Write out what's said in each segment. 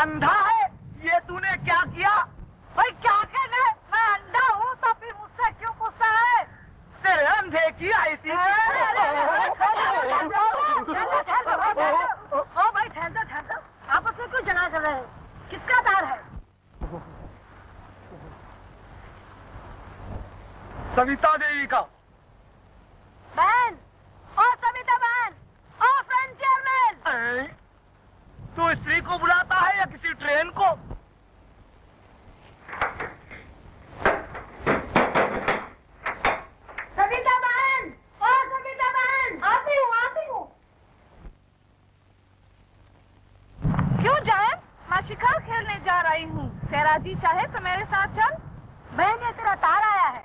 अंधा है ये तूने क्या किया? भाई क्या कहना है, मैं अंधा हूँ तो फिर मुझसे क्यों गुस्सा है? तेरे अंधे की आई थी। भाई ठहर जाओ ठहर जाओ, आपस में क्यों झगड़ा कर रहे हैं? किसका तार है? सविता देवी का। बहन, ओ सविता बहन, ओ फ्रंटियर मेल। तू स्त्री को बुलाता है या किसी ट्रेन को? सविता बहन, आती हूँ क्यों जाए? मैं शिकार खेलने जा रही हूँ, तेरा जी चाहे तो मेरे साथ चल। बहन ये तेरा तार आया है,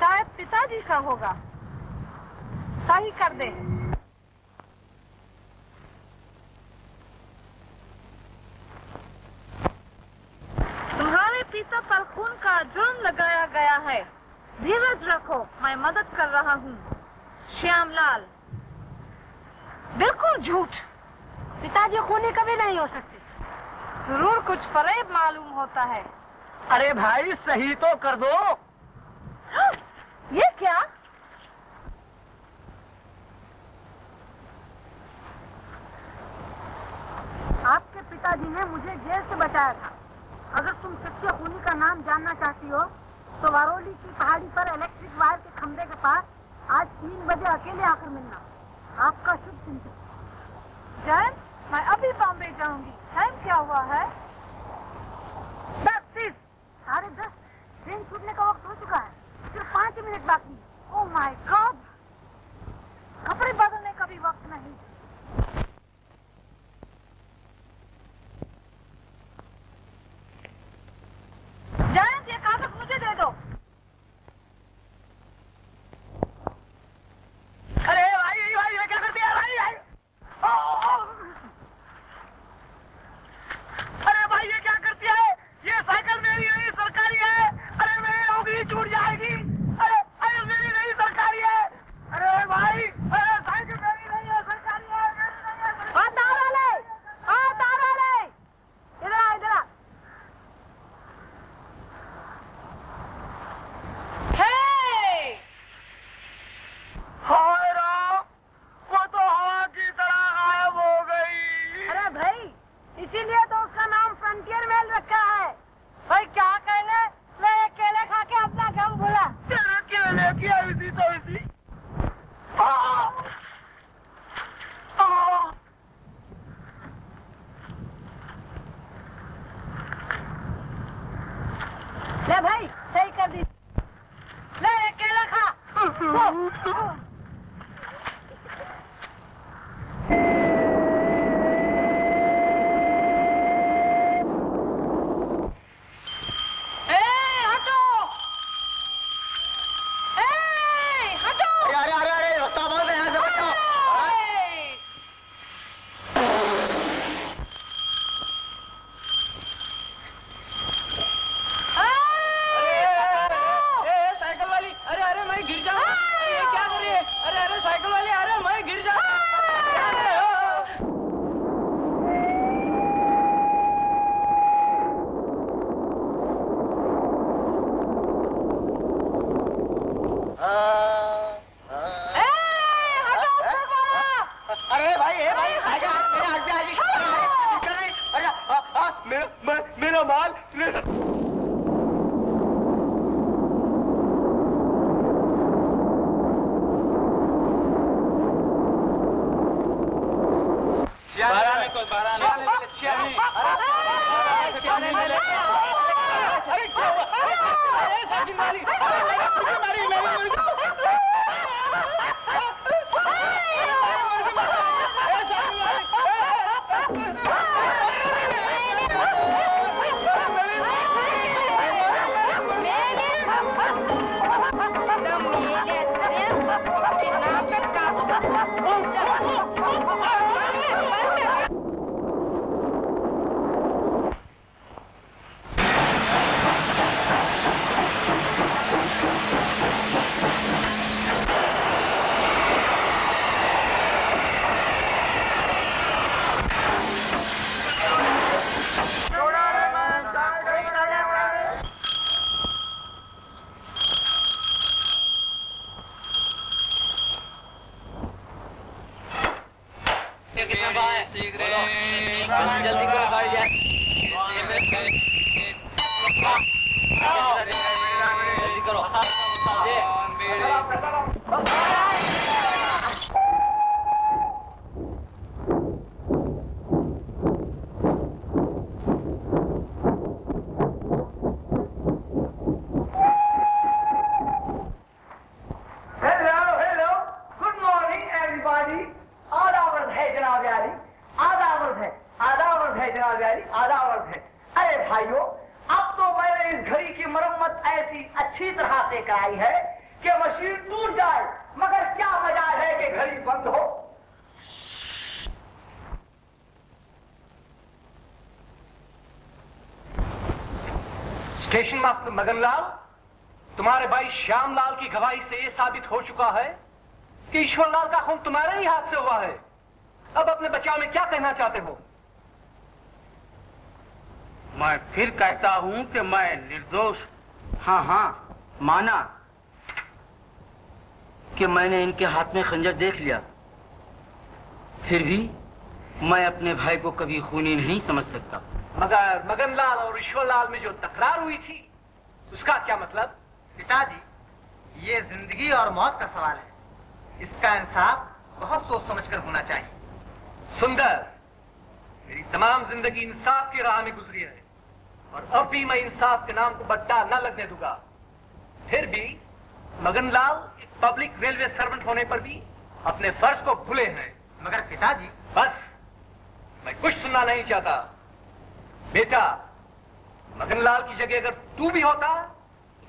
शायद पिताजी का होगा, सही कर दे। तुम्हारे पिता पर खून का जुर्म लगाया गया है, धीरज रखो, मैं मदद कर रहा हूँ। श्यामलाल बिल्कुल झूठ, पिताजी खूनी कभी नहीं हो सकते। जरूर कुछ फरेब मालूम होता है। अरे भाई सही तो कर दो। ये क्या? आपके पिताजी ने मुझे जेल से बचाया था। अगर तुम सच्चे खूनी का नाम जानना चाहती हो तो वारोली की पहाड़ी पर इलेक्ट्रिक वायर के खंभे के पास आज 3 बजे अकेले आकर मिलना। आपका शुभ चिंतन। जैन मैं अभी बॉम्बे जाऊंगी। टाइम क्या हुआ है? 10:30। 10:30 ट्रेन छूटने का वक्त हो चुका है, सिर्फ 5 मिनट बाकी। ओह माय गॉड, कपड़े बदलने का भी वक्त नहीं। जैन ये कागज मुझे दे दो। अरे भाई भाई ये क्या कर दिया भाई? अरे भाई ये क्या करती है? ये साइकिल मेरी है, सरकारी है। अरे मेरी होगी छूट जाएगी। अरे अरे मेरी नहीं सरकारी है। अरे भाई अरे साइकिल मेरी नहीं है, सरकारी है। इधर आ इधर आ। हाय राम, वो तो हवा की तरह गायब हो गई। अरे भाई इसीलिए तो उसका नाम फ्रंटियर मेल रखा है। भाई क्या कहना, मैं केले खा के अपना गम भूला। तेरे केले की आईसी तो इसी। ले भाई सही कर दी, ले केला खा। जल्दी करो गाड़ी जल्दी करो। स्टेशन मास्टर मगनलाल, तुम्हारे भाई श्यामलाल की गवाही से यह साबित हो चुका है कि ईश्वरलाल का खून तुम्हारे ही हाथ से हुआ है। अब अपने बचाव में क्या कहना चाहते हो? मैं फिर कहता हूं कि मैं निर्दोष, हाँ माना कि मैंने इनके हाथ में खंजर देख लिया, फिर भी मैं अपने भाई को कभी खूनी नहीं समझ सकता। मगर मगनलाल और ईश्वरलाल में जो तकरार हुई थी उसका क्या मतलब? पिताजी, ये जिंदगी और मौत का सवाल है, इसका इंसाफ बहुत सोच समझकर होना चाहिए। सुंदर, मेरी तमाम जिंदगी इंसाफ की राह में गुजरी है और अब भी मैं इंसाफ के नाम को बट्टा न लगने दूंगा। फिर भी मगनलाल एक पब्लिक रेलवे सर्वेंट होने पर भी अपने फर्ज को भूले हैं। मगर पिताजी, बस, मैं कुछ सुनना नहीं चाहता। बेटा, मगनलाल की जगह अगर तू भी होता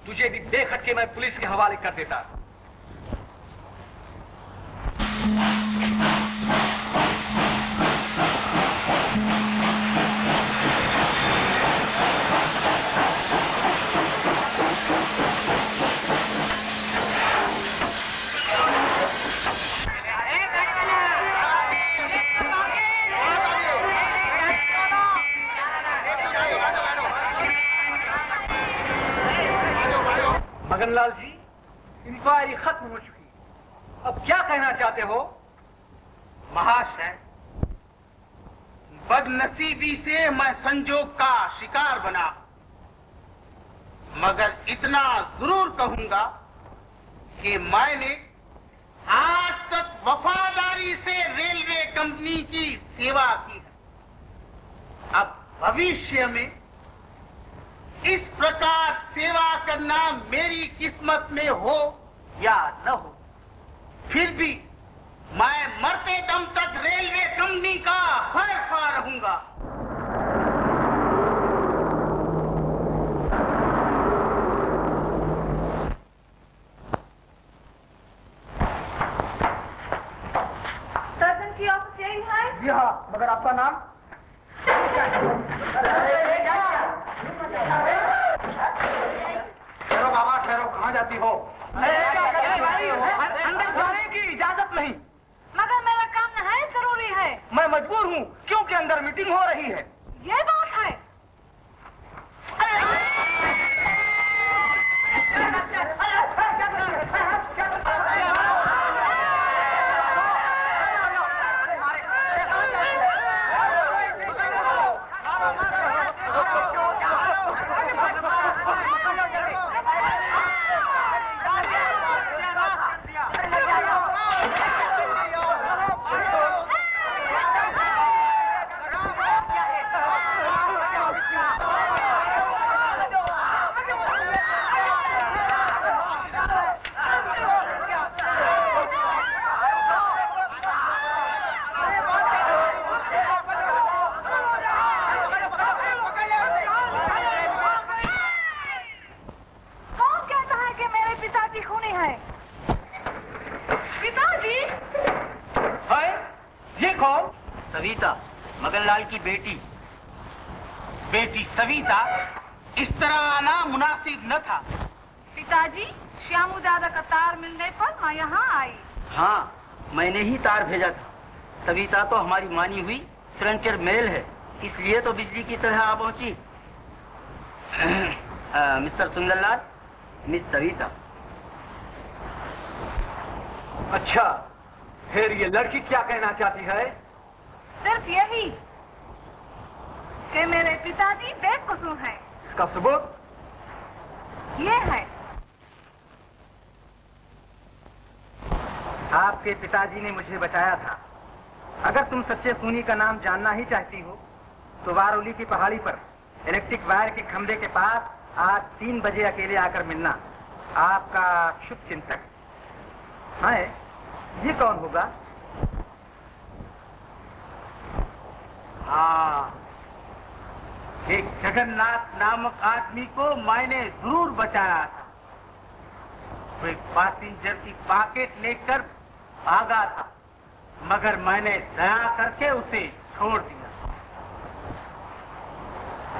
तुझे भी बेखटके मैं पुलिस के हवाले कर देता। मगनलाल जी, इंक्वायरी खत्म हो चुकी, अब क्या कहना चाहते हो? महाशय, बदनसीबी से मैं संजोग का शिकार बना, मगर इतना जरूर कहूंगा कि मैंने आज तक वफादारी से रेलवे कंपनी की सेवा की है। अब भविष्य में इस प्रकार सेवा करना मेरी किस्मत में हो या न हो, फिर भी मैं मरते दम तक रेलवे कंपनी का हरफा रहूंगा। सर्जन की ऑफिस यही है? जी हाँ, मगर आपका नाम? ठहरो बाबा, ठहरो, कहाँ जाती हो? अंदर जाने की इजाजत नहीं। मगर मेरा काम नहायत जरूरी है, मैं मजबूर हूँ क्योंकि अंदर मीटिंग हो रही है। ये बात है। सविता, मगनलाल की बेटी सविता, इस तरह आना मुनासिब न था। पिताजी, श्यामू दादा का तार मिलने पर मैं यहाँ आई। हाँ, मैंने ही तार भेजा था। सविता तो हमारी मानी हुई फ्रंटियर मेल है, इसलिए तो बिजली की तरह आ पहुँची। Mister Sundarlal, miss Savita. अच्छा, फिर ये लड़की क्या कहना चाहती है? सिर्फ यही कि मेरे पिताजी बेकसूर हैं। इसका सबूत ये है। आपके पिताजी ने मुझे बचाया था। अगर तुम सच्चे खूनी का नाम जानना ही चाहती हो तो वारोली की पहाड़ी पर इलेक्ट्रिक वायर के खंभे के पास आज 3 बजे अकेले आकर मिलना। आपका शुभ चिंतक। हाँ, ये कौन होगा? हाँ, एक जगन्नाथ नामक आदमी को मैंने जरूर बचाया था। वो एक पैसेंजर की पॉकेट लेकर भागा था, मगर मैंने दया करके उसे छोड़ दिया।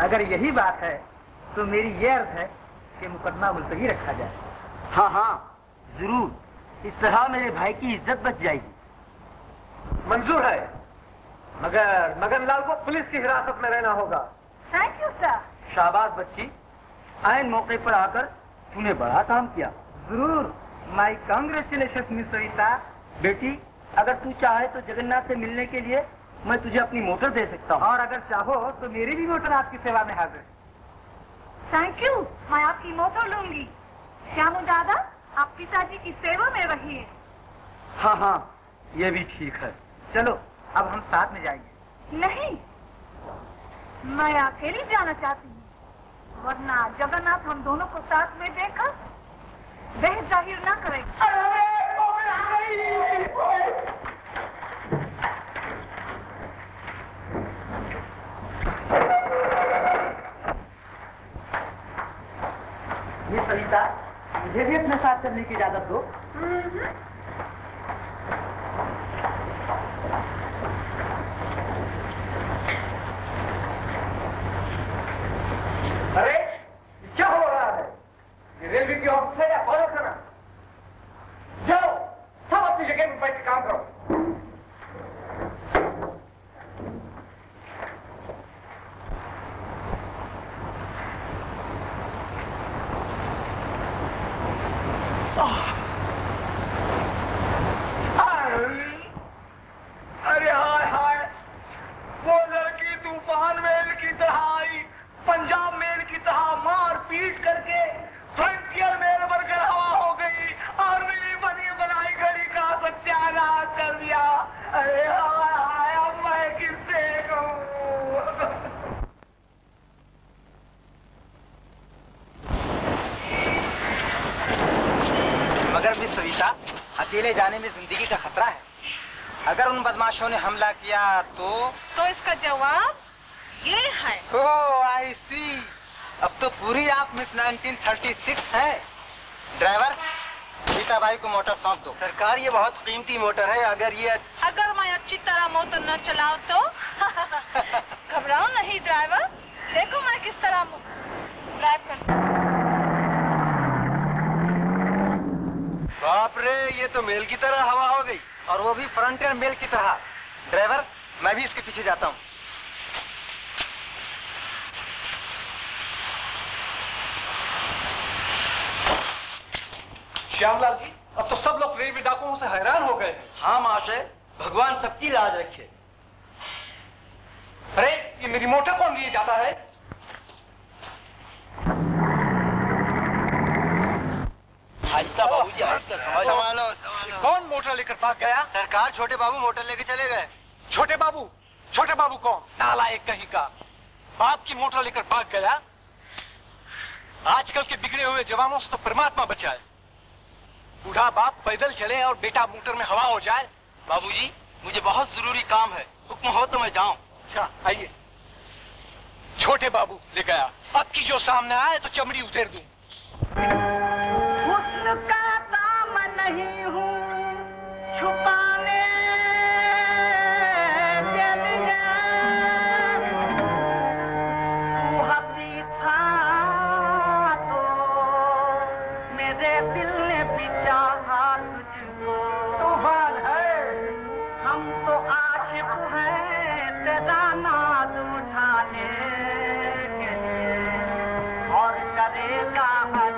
अगर यही बात है तो मेरी ये अर्ज है कि मुकदमा मुलतवी रखा जाए। हाँ हाँ जरूर, इस तरह मेरे भाई की इज्जत बच जाएगी। मंजूर है, मगर मगनलाल को पुलिस की हिरासत में रहना होगा। Thank you sir. शाबाश बच्ची, आयन मौके पर आकर तूने बड़ा काम किया। जरूर, माई कांग्रेचुलेशन मिस सविता। बेटी, अगर तू चाहे तो जगन्नाथ से मिलने के लिए मैं तुझे अपनी मोटर दे सकता हूँ, और अगर चाहो तो मेरी भी मोटर आपकी सेवा में हाजिर। थैंक यू, मैं आपकी मोटर लूंगी। श्यामू दादा, आप पिताजी की सेवा में रहिए। हाँ हाँ, ये भी ठीक है। चलो अब हम साथ में जाएंगे। नहीं, मैं अकेली जाना चाहती हूँ, वरना जगन्नाथ हम दोनों को साथ में देखकर देह जाहिर न करेंगे। सविता, मुझे भी अपने साथ चलने की इजाजत दो। अरे क्या हो रहा है? ये रेलवे की ऑफिस है या फॉलो करना? जाओ, सब अपनी जगह पर बैठ के काम करो। ने हमला किया तो इसका जवाब ये है। ओह आई सी, अब तो पूरी आप मिस 1936 है। ड्राइवर, सीता भाई को मोटर सौंप दो। सरकार, ये बहुत कीमती मोटर है। अगर मैं अच्छी तरह मोटर न चलाऊं तो घबराओ नहीं ड्राइवर, देखो मैं किस तरह ड्राइव करता हूं। बाप रे, ये तो मेल की तरह हवा हो गई, और वो भी फ्रंटियर मेल की तरह। ड्राइवर, मैं भी इसके पीछे जाता हूँ। श्यामलाल जी, अब तो सब लोग रेलवे डाकुओं से हैरान हो गए हैं। हाँ महाशय, भगवान सबकी लाज रखे। अरे, ये मेरी मोटर कौन लिए जाता है? आहिस्ता बाबू जी, आहिस्ता, संभालो। कौन मोटर लेकर भाग गया? सरकार, छोटे बाबू मोटर लेकर चले गए। छोटे बाबू? छोटे बाबू कौन? नालायक कहीं का, बाप की मोटर लेकर भाग गया। आजकल के बिगड़े हुए जवानों से तो परमात्मा बचाए। बूढ़ा बाप पैदल चले और बेटा मोटर में हवा हो जाए। बाबूजी, मुझे बहुत जरूरी काम है, हुक्म हो तो मैं जाऊं। अच्छा आइए। छोटे बाबू ले गया, अब की जो सामने आए तो चमड़ी उधेर दूं। उसका काम नहीं हूँ छुपाने था, तो मेरे दिल ने पीछा हाथ तुझको। तूफान है, हम तो आशिक हैं तेरा नाद उठाने के लिए, और करेगा हर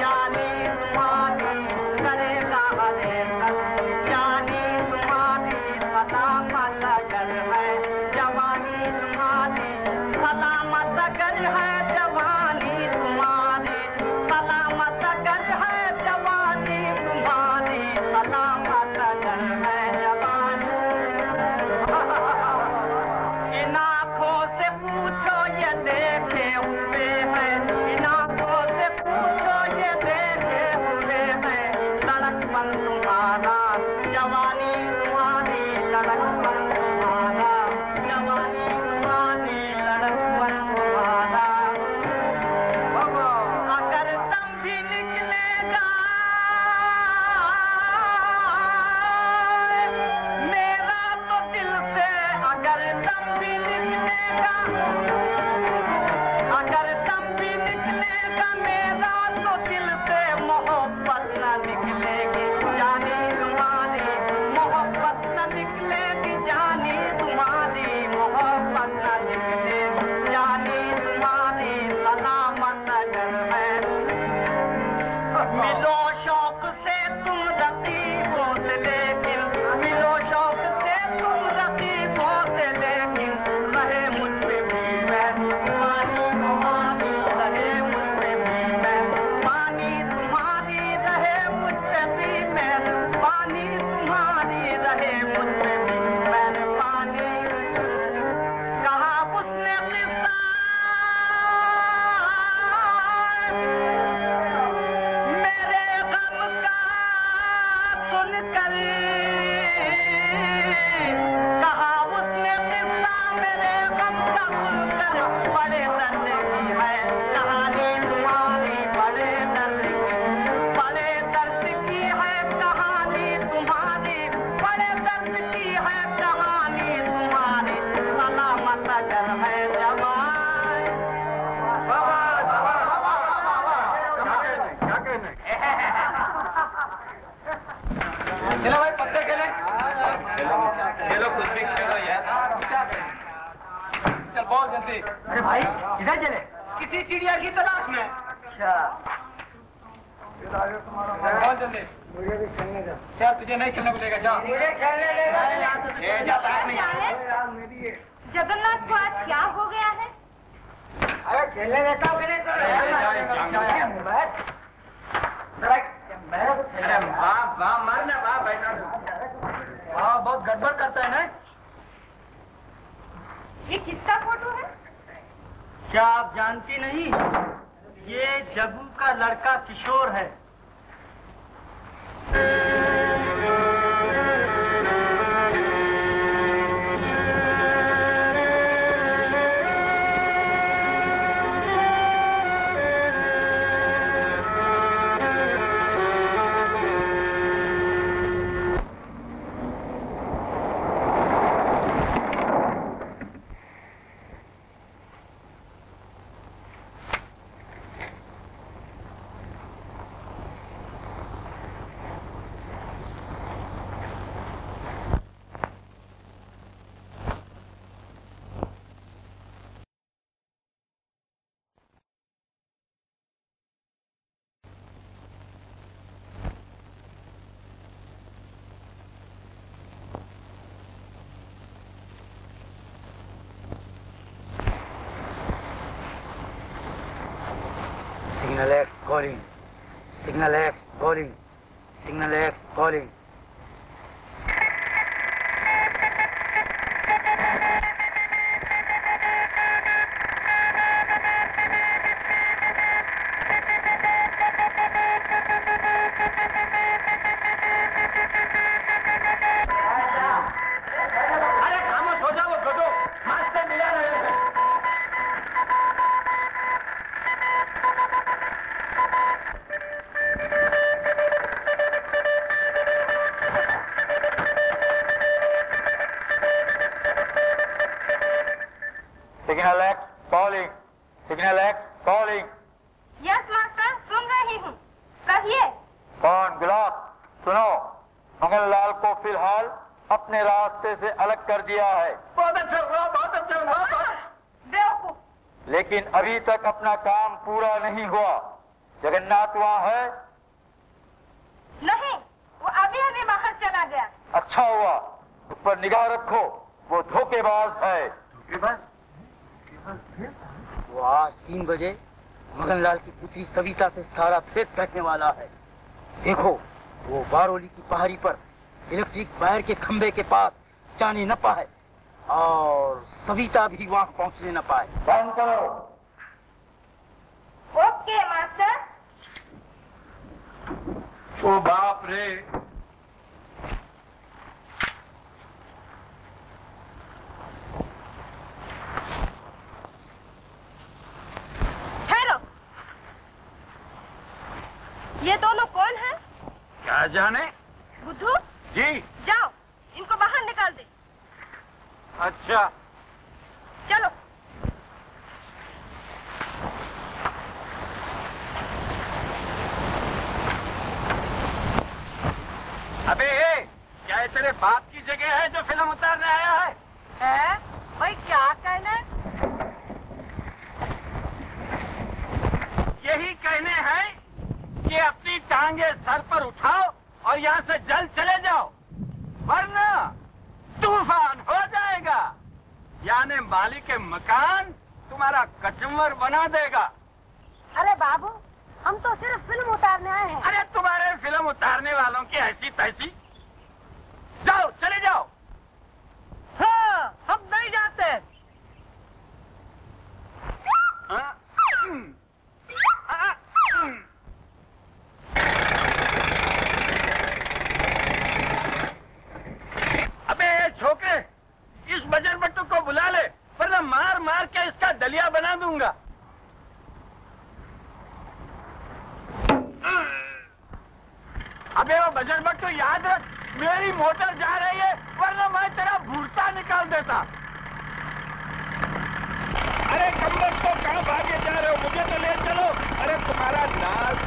जानी मानी करे। अरे भाई किधर चले? किसी चिड़िया की तलाश में। अच्छा बहुत जल्दी। मुझे भी खेलने दो। क्या तुझे नहीं खेलने को देगा? जा मुझे खेलने देगा। जगन्नाथ को आज क्या हो गया है? अरे खेलने देता हूँ मैंने तो बहुत गड़बड़ करता है ना। ये किसका फोटो है? क्या आप जानती नहीं? ये जगू का लड़का किशोर है। Signal X calling. Signal X calling. Signal X calling. अभी तक अपना काम पूरा नहीं हुआ। जगन्नाथ वहाँ है? नहीं, वो अभी अभी बाहर चला गया। अच्छा हुआ, उस पर निगाह रखो, वो धोखेबाज है। वो आज 3 बजे मगनलाल की पुत्री सविता से सारा फेस बैठने वाला है। देखो, वो वारोली की पहाड़ी पर इलेक्ट्रिक वायर के खंभे के पास जाने न पाए और सविता भी वहाँ पहुँचने न पाए। बंद करो। Okay master. ओ बाप रे, ठहरो, ये दोनों कौन हैं? क्या जाने। बुद्धू जी जाओ, इनको बाहर निकाल दे। अच्छा चलो। अबे क्या ये तेरे बाप की जगह है जो फिल्म उतारने आया है? है? भाई क्या कहना? यही कहने हैं कि अपनी टांगे सर पर उठाओ और यहाँ से जल्द चले जाओ, वरना तूफान हो जाएगा। यानी मालिक के मकान तुम्हारा कचुमर बना देगा। अरे बाबू, हम तो सिर्फ फिल्म उतारने आए हैं। अरे तुम्हारे फिल्म उतारने वालों की ऐसी तैसी। जाओ, चले जाओ। हाँ, हम नहीं जाते। अबे छोकरे, इस बजर बट्टू को बुला ले, वरना मार मार के इसका दलिया बना दूंगा। अबे वो बजरबट्टू, याद रख, मेरी मोटर जा रही है, वरना मैं तेरा भूसा निकाल देता। अरे कमबख्त तो कहाँ भागे जा रहे हो, मुझे तो ले चलो। अरे तुम्हारा नाज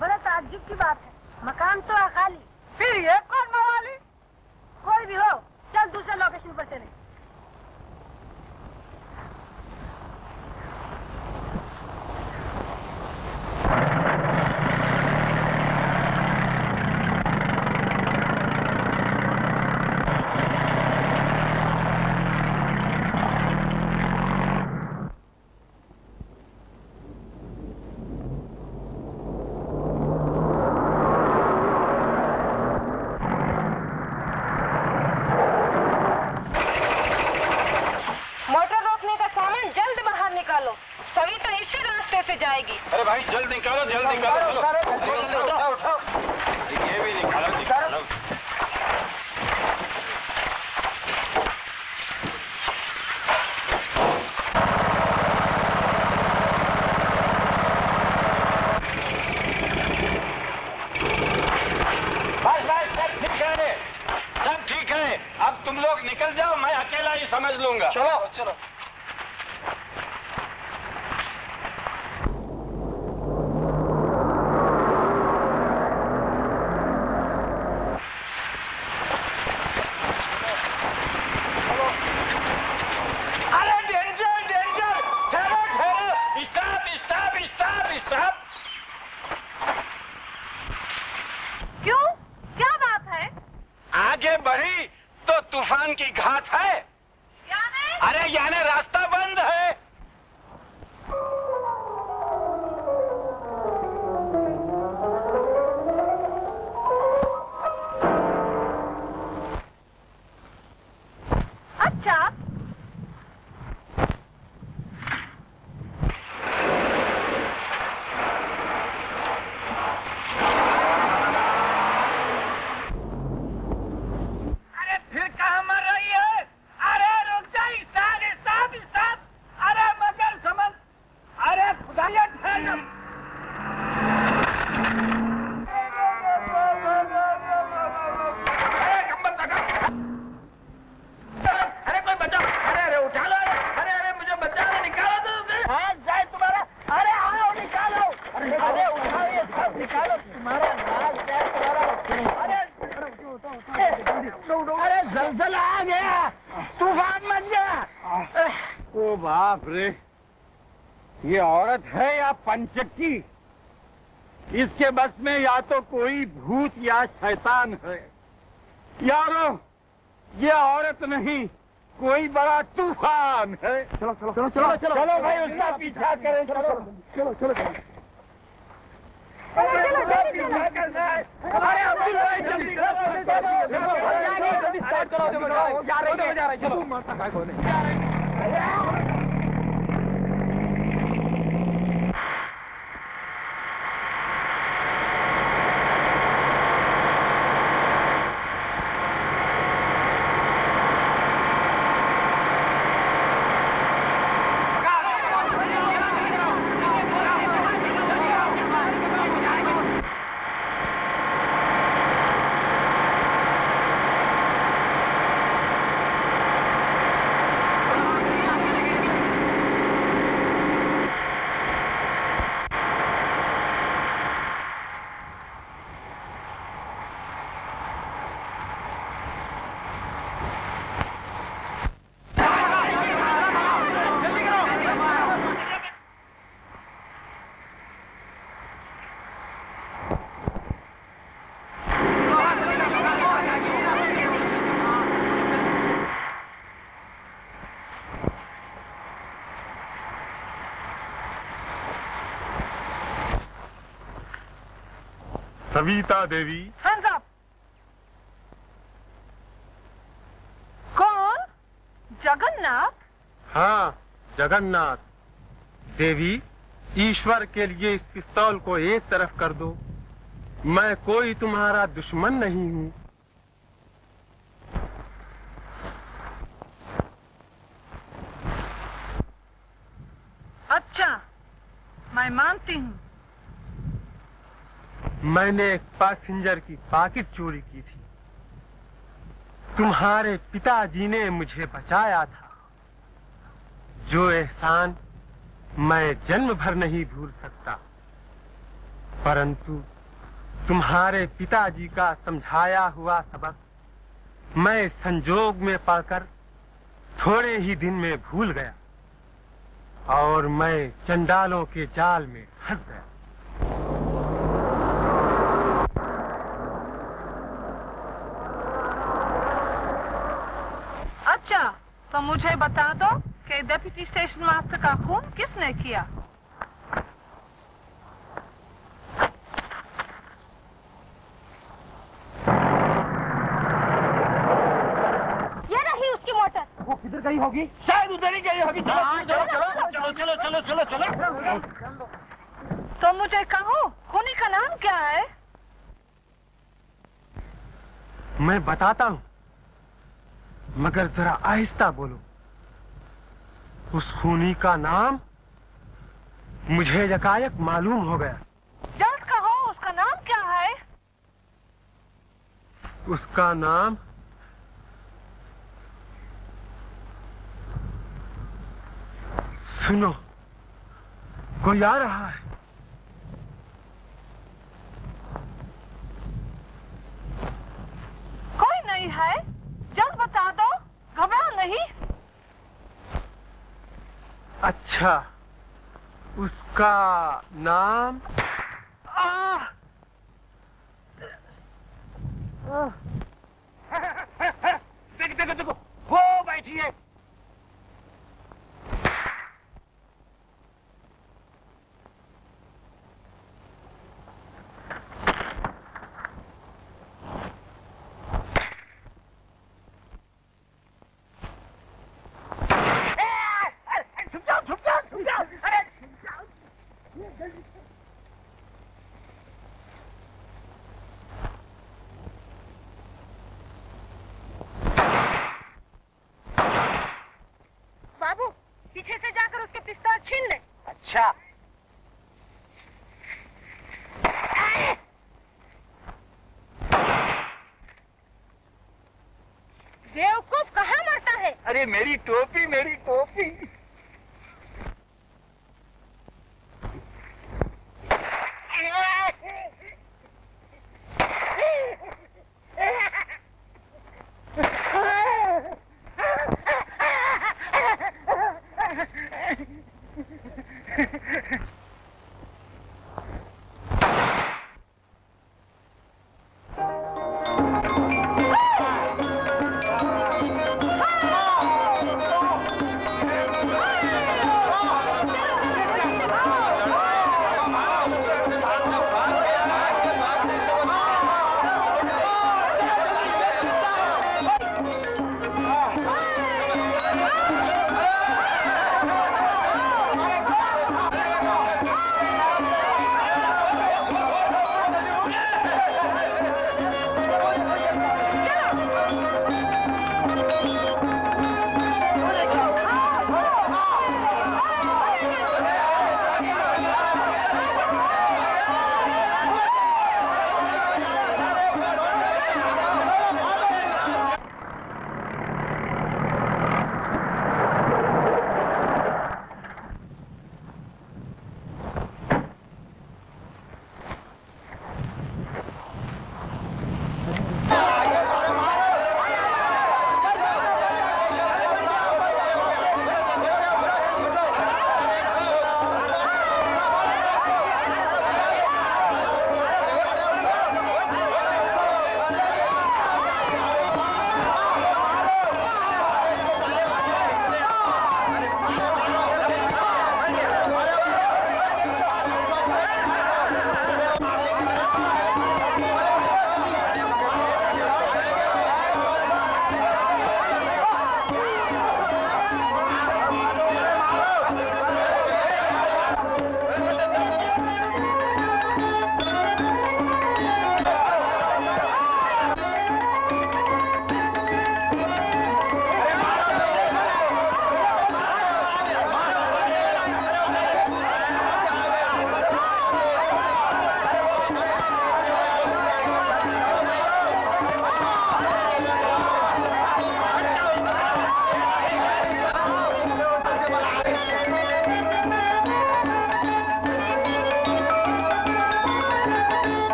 बड़ा ताज्जुब की बात है, मकान तो खाली, फिर ये कौन मवाली? कोई भी हो, चल दूसरे लोकेशन पर चले। पंचक्की, इसके बस में या तो कोई भूत या शैतान है। यारो ये औरत नहीं कोई बड़ा तूफान है। चलो चलो चलो चलो चलो चलो भाई उसका पीछा करें। चलो चलो चलो पीछा करना है। अरे अब्दुल भाई जल्दी चलो, जा रहे चलो। Savita Devi, hands up. कौन? जगन्नाथ? हाँ जगन्नाथ। देवी ईश्वर के लिए इस पिस्तौल को एक तरफ कर दो, मैं कोई तुम्हारा दुश्मन नहीं हूँ। अच्छा मैं मानती हूँ, मैंने एक पैसेंजर की पाकिट चोरी की थी। तुम्हारे पिताजी ने मुझे बचाया था, जो एहसान मैं जन्म भर नहीं भूल सकता। परंतु तुम्हारे पिताजी का समझाया हुआ सबक मैं संजोग में पाकर थोड़े ही दिन में भूल गया और मैं चंडालों के जाल में फंस गया। अच्छा, तो मुझे बता दो कि डेप्यूटी स्टेशन मास्टर का खून किसने किया? किधर गई होगी? शायद उधर ही गई होगी। चलो चलो चलो चलो चलो चलो। तो मुझे कहो, खूनी का नाम क्या है? मैं बताता हूँ, मगर जरा आहिस्ता बोलो। उस खूनी का नाम मुझे यकायक मालूम हो गया। जल्द कहो, उसका नाम क्या है? उसका नाम सुनो, कोई आ रहा है। कोई नहीं है, जल्द बता दो, घबराओ नहीं। अच्छा, उसका नाम देखो देखो देखो, वो बैठी है। बेवकूफ कहाँ मरता है? अरे मेरी टोपी, मेरी टोपी।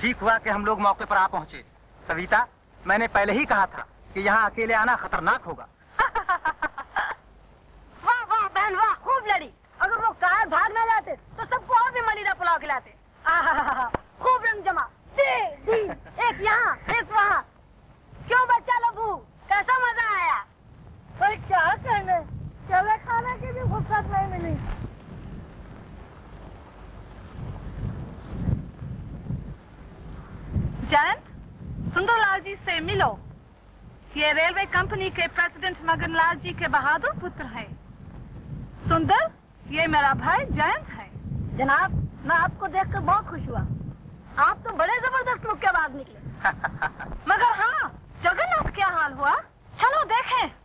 ठीक हुआ कि हम लोग मौके पर आ पहुंचे। सविता, मैंने पहले ही कहा था कि यहाँ अकेले आना खतरनाक होगा। वाह वाह बहन वाह, खूब लड़ी। अगर वो कार भाग न जाते तो सबको और भी मलीदा पुलाव खिलाते। खूब रंग जमा, एक यहाँ एक वहाँ। क्यों बच्चा लबू, कैसा मजा आया? पर क्या करने, चले खाने की भी फुर्सत नहीं मिली। जैन, सुंदरलाल जी से मिलो। ये रेलवे कंपनी के प्रेसिडेंट मगनलाल जी के बहादुर पुत्र हैं। सुंदर, ये मेरा भाई जैन है। जनाब, मैं आपको देखकर बहुत खुश हुआ। आप तो बड़े जबरदस्त मुक्केबाज निकले। मगर हाँ, जगन्नाथ क्या हाल हुआ? चलो देखें।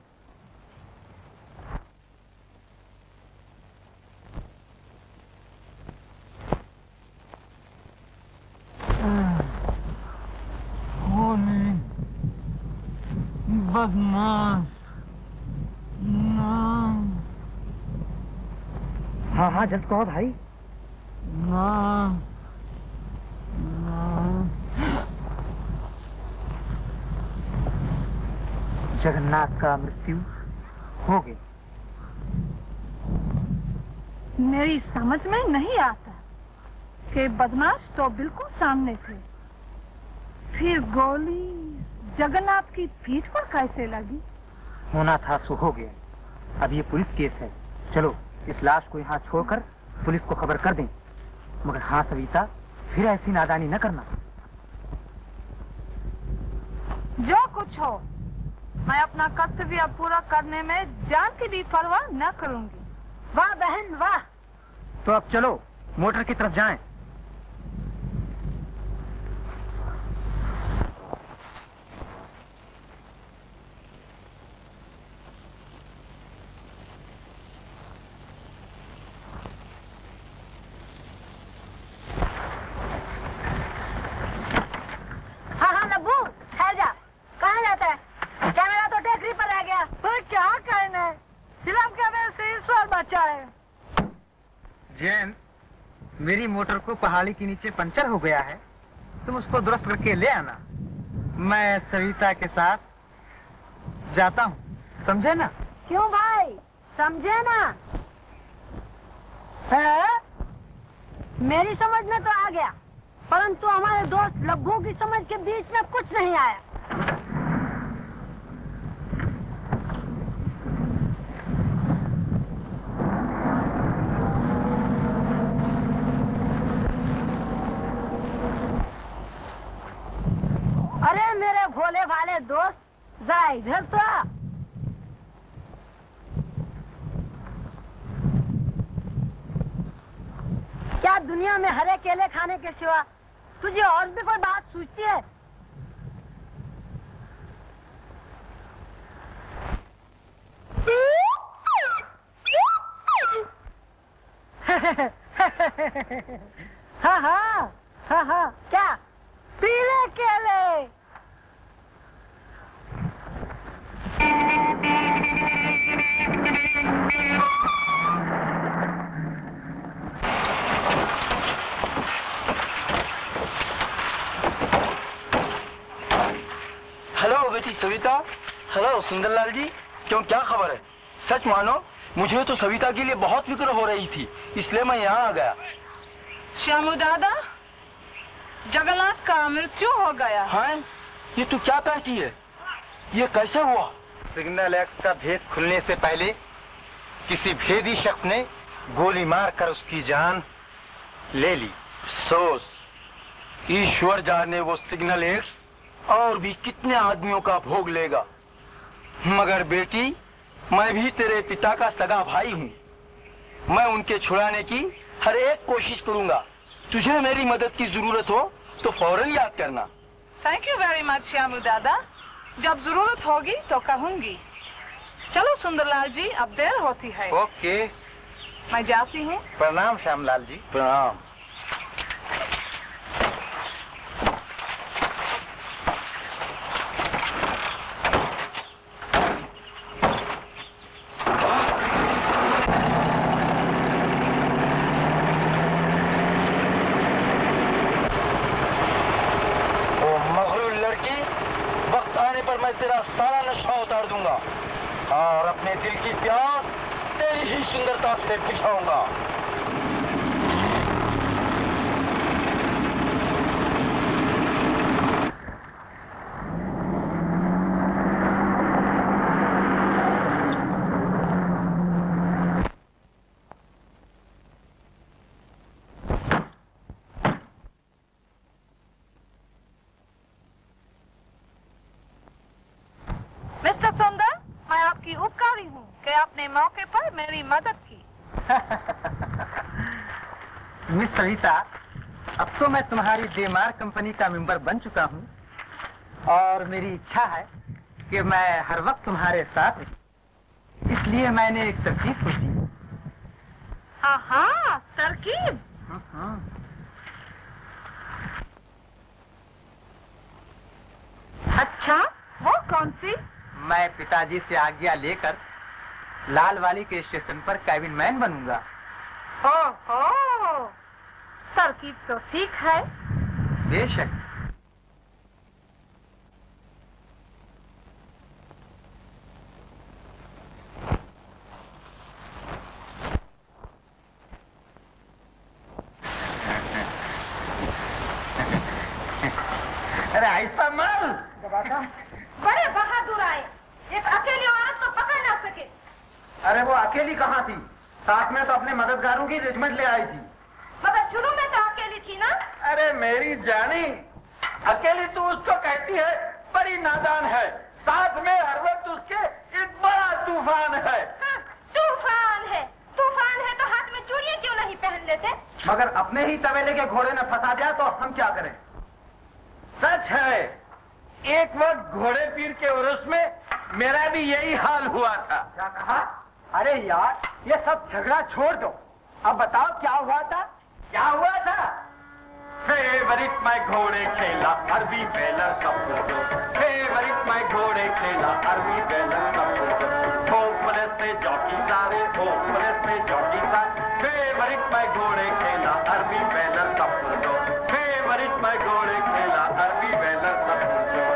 बदमाश नाम। हाँ हाँ जल्द कहो भाई। नाम नाम जगन्नाथ का मृत्यु हो गई। मेरी समझ में नहीं आता कि बदमाश तो बिल्कुल सामने थे, फिर गोली जगन्नाथ की पीठ पर कैसे लगी? होना था सो हो गया। अब ये पुलिस केस है, चलो इस लाश को यहाँ छोड़कर पुलिस को खबर कर दें। मगर हाँ सविता, फिर ऐसी नादानी न करना। जो कुछ हो, मैं अपना कर्तव्य पूरा करने में जान की भी परवाह न करूँगी। वाह बहन वाह। तो अब चलो मोटर की तरफ जाएं। मोटर को पहाड़ी के नीचे पंचर हो गया है, तुम उसको दुरुस्त करके ले आना। मैं सविता के साथ जाता हूँ, समझे ना? क्यों भाई, समझे ना? है? मेरी समझ में तो आ गया, परंतु हमारे दोस्त लब्बू की समझ के बीच में कुछ नहीं आया। दोस्त जा इधर तो। क्या दुनिया में हरे केले खाने के सिवा तुझे और भी कोई बात सूझती है? हाँ हाँ हाँ हाँ, क्या पीले केले? हेलो बेटी सविता। हेलो सुंदरलाल जी, क्यों क्या खबर है? सच मानो, मुझे तो सविता के लिए बहुत फिक्र हो रही थी, इसलिए मैं यहाँ आ गया। श्यामू दादा, जगन्नाथ का मृत्यु हो गया। हाँ, ये तू क्या कहती है? ये कैसे हुआ? सिग्नल एक्स का भेद खुलने से पहले किसी भेदी शख्स ने गोली मारकर उसकी जान ले ली। अफसोस, ईश्वर जाने वो सिग्नल एक्स और भी कितने आदमियों का भोग लेगा। मगर बेटी, मैं भी तेरे पिता का सगा भाई हूँ। मैं उनके छुड़ाने की हर एक कोशिश करूंगा। तुझे मेरी मदद की जरूरत हो तो फौरन याद करना। Thank you very much Shyamu दादा, जब जरूरत होगी तो कहूंगी। चलो सुंदरलाल जी, अब देर होती है। ओके, मैं जाती हूँ। प्रणाम श्यामलाल जी। प्रणाम। सविता, अब तो मैं तुम्हारी डेमार कंपनी का मेंबर बन चुका हूँ और मेरी इच्छा है कि मैं हर वक्त तुम्हारे साथ, इसलिए मैंने एक तरकीब सोची। हाँ, तरकीब। अच्छा, वो कौन सी? मैं पिताजी से आज्ञा लेकर लाल वाली के स्टेशन पर कैबिन मैन बनूंगा। ओहो, तरकीब तो ठीक है। बेशक। अरे ऐसा मार, बड़े बहादुर आए, एक अकेली औरत को पकड़ ना सके। अरे वो अकेली कहाँ थी, साथ में तो अपने मददगारों की रेजिमेंट ले आई थी। मगर शुरू में तो अकेली थी ना। अरे मेरी जानी, अकेली तू उसको कहती है, बड़ी नादान है। साथ में हर वक्त उसके एक बड़ा तूफान है। हाँ, तूफान है। तूफान है तो हाथ में चूड़ियां क्यों नहीं पहन लेते? मगर अपने ही तबेले के घोड़े ने फंसा दिया तो हम क्या करें। सच है, एक वक्त घोड़े पीर के उर्स में मेरा भी यही हाल हुआ था। क्या कहा? अरे यार, ये सब झगड़ा छोड़ दो, अब बताओ क्या हुआ था। क्या हुआ था? फेवरेट मैं घोड़े खेला अरबी बैलर का फोटो, फेवरेट मैं घोड़े खेला अरबी बैलर का फोटो, ओपनर पे जॉकी सारे, ओपनर पे जॉकी सारे, फेवरेट मैं घोड़े खेला अरबी बैलर का फोटो, फेवरेट मैं घोड़े खेला अरबी बैलर का फोटो।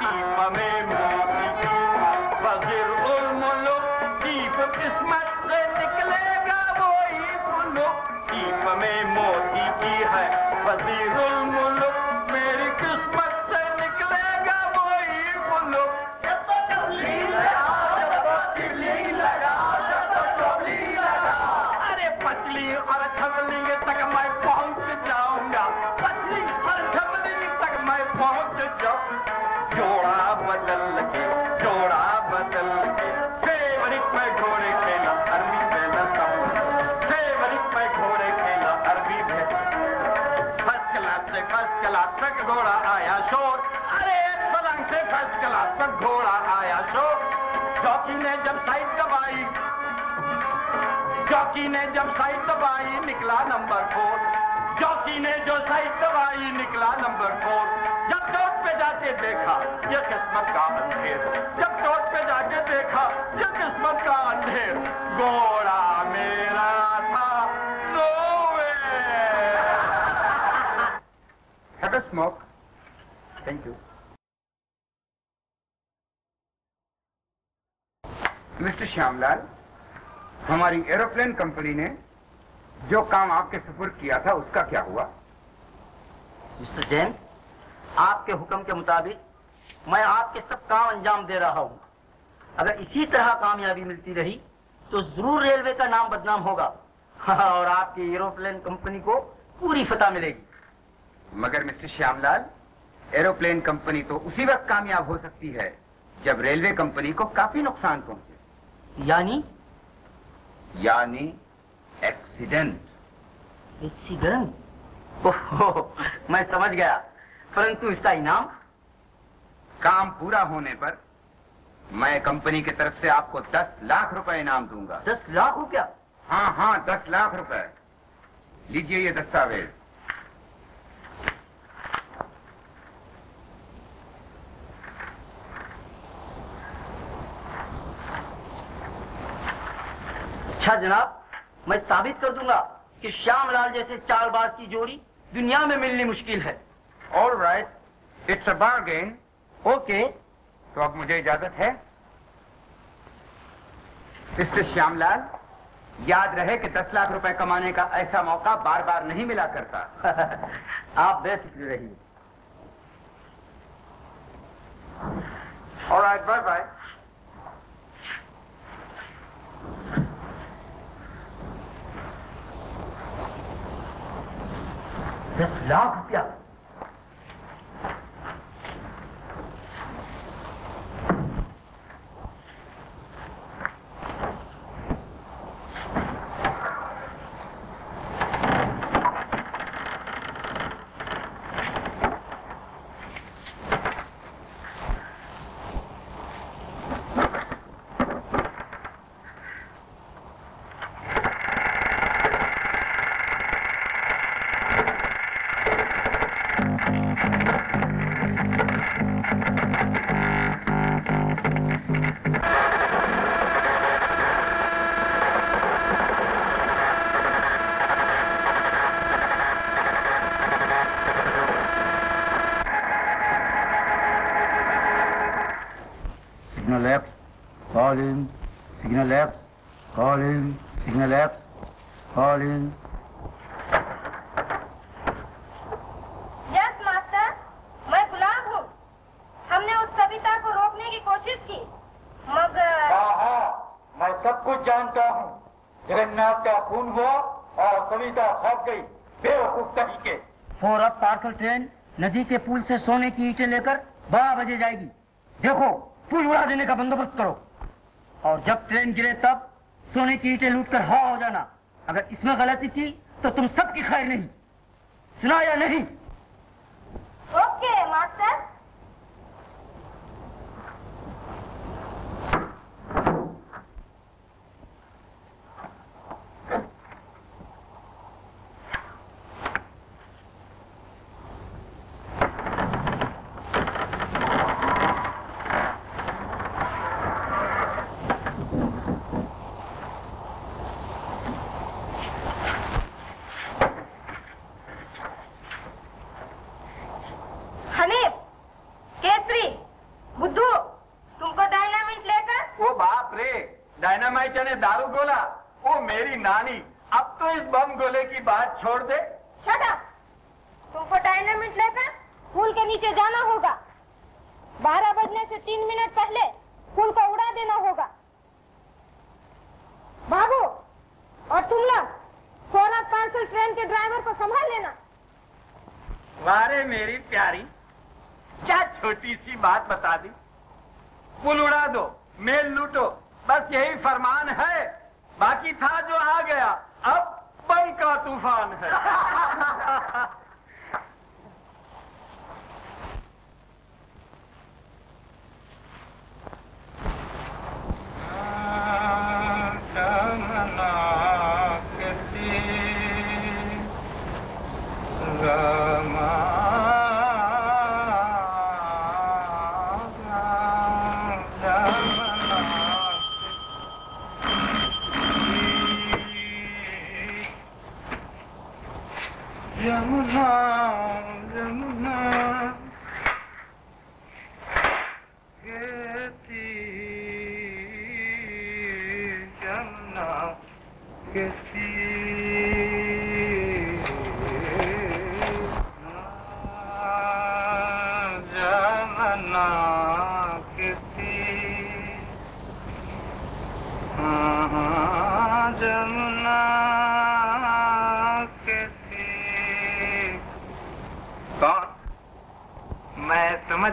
टीम में मोती की वजीर उल मुल्क, दीप किस्मत से निकलेगा वही मुल्क, दीप में मोती की है वजीरुल मुल्क, मेरी किस्मत से निकलेगा वही मुल्क। अरे पतली और छबली तक मैं पहुंच जाऊंगा, पतली और छबली तक मैं पहुंच जाऊंगा। जोड़ा बदल लगे, जोड़ा बदल लगे, फेवरेट मैं घोड़े खेला अरबी बैलर का फोटो, फेवरेट मैं घोड़े खेला अरबी बैलर। फर्स्ट क्लास तक घोड़ा आया शोर, अरे एक पलंग से फर्स्ट क्लास तक घोड़ा आया शोर। जॉकी ने जब साइड दबाई, जॉकी ने जब साइड दबाई निकला नंबर 4, जॉकी ने जो साइड दबाई निकला नंबर 4। जब चौक पे जाके देखा ये किस्मत का अंधेर, जब चौक पे जाके देखा ये किस्मत का अंधेर, घोड़ा मेरा था नोवे। Smoke, thank you. Mister Shyamlal, हमारी एरोप्लेन कंपनी ने जो काम आपके सुपुर्द किया था उसका क्या हुआ? मिस्टर जैन, आपके हुक्म के मुताबिक मैं आपके सब काम अंजाम दे रहा हूँ। अगर इसी तरह कामयाबी मिलती रही तो जरूर रेलवे का नाम बदनाम होगा और आपकी एरोप्लेन कंपनी को पूरी फतह मिलेगी। मगर मिस्टर श्यामलाल, एरोप्लेन कंपनी तो उसी वक्त कामयाब हो सकती है जब रेलवे कंपनी को काफी नुकसान पहुंचे। यानी एक्सीडेंट। एक्सीडेंट? ओहो, मैं समझ गया। परंतु इसका इनाम? काम पूरा होने पर मैं कंपनी की तरफ से आपको 10 लाख रुपए इनाम दूंगा। 10 लाख हो क्या? हाँ, 10 लाख रुपए। लीजिए ये दस्तावेज। अच्छा जनाब, मैं साबित कर दूंगा कि श्यामलाल जैसे चालबाज की जोड़ी दुनिया में मिलनी मुश्किल है। All right, it's a bargain. Okay, तो अब मुझे इजाजत है। मिस्टर श्यामलाल, याद रहे कि 10 लाख रुपए कमाने का ऐसा मौका बार बार नहीं मिला करता। आप बेफिक्र रहिए। All right, bye bye. ₹10 lakh रुपया। Signal X, calling, Signal X, calling. Yes, master, मैं गुलाब हूँ। हमने उस सविता को रोकने की कोशिश की, मगर। हाँ, मैं सब कुछ जानता हूँ। जगन्नाथ का खून हुआ और सविता भाग गई बेवकूफ तरीके। 4 अप पार्सल ट्रेन नदी के पुल से सोने की ईंटें लेकर 12 बजे जाएगी। देखो, पुल उड़ा देने का बंदोबस्त करो और जब ट्रेन गिरे तब सोने की ईंटें लूट कर हो जाना। अगर इसमें गलती थी तो तुम सबकी खैर नहीं। सुना या नहीं? Okay master. दारू गोला, वो मेरी नानी। अब तो इस बम गोले की बात छोड़ दे। Shut up! तुमको डायनामिट लेकर पुल के नीचे जाना होगा। 12 बजने से 3 मिनट पहले पुल को उड़ा देना होगा। बाबू और तुम लोग 4 अप पार्सल ट्रेन के ड्राइवर को संभाल लेना। वारे मेरी प्यारी, क्या छोटी सी बात बता दी। पुल उड़ा दो, मेल लूटो, बस यही फरमान है। बाकी था जो आ गया, अब बम का तूफान है।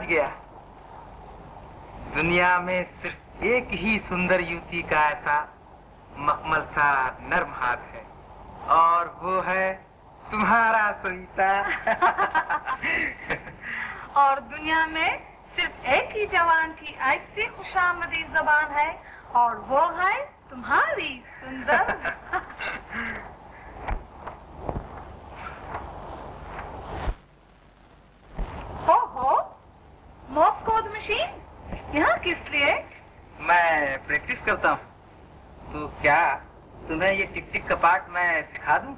समझ गया, दुनिया में सिर्फ एक ही सुंदर युवती का ऐसा मखमल सा नर्म हाथ है और वो है तुम्हारा सविता। और दुनिया में सिर्फ एक ही जवान की ऐसी खुशामदी जबान है और वो है तुम्हारी सुंदर। हो मॉस्कोड मशीन यहाँ किस लिए? मैं प्रैक्टिस करता हूँ। तो क्या तुम्हें ये टिक टिक का पार्ट मैं सिखा दूँ?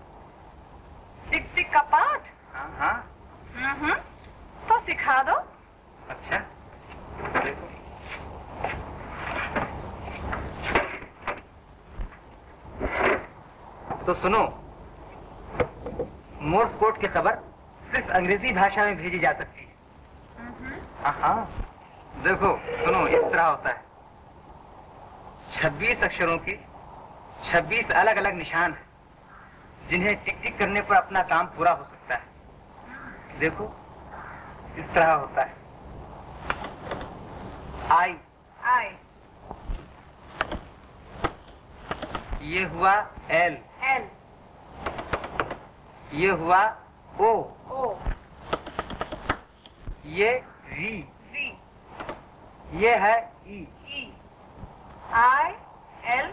टिक टिक का पार्ट? हाँ हाँ, तो सिखा दो। अच्छा देखो। तो सुनो, मोर्स कोड की खबर सिर्फ अंग्रेजी भाषा में भेजी जा सकती है। हाँ देखो सुनो, इस तरह होता है, 26 अक्षरों के 26 अलग अलग निशान हैं, जिन्हें टिक टिक करने पर अपना काम पूरा हो सकता है। देखो इस तरह होता है, आई आई, ये हुआ एल एल, ये हुआ ओ ओ, ये वी, ये है ई ई, I L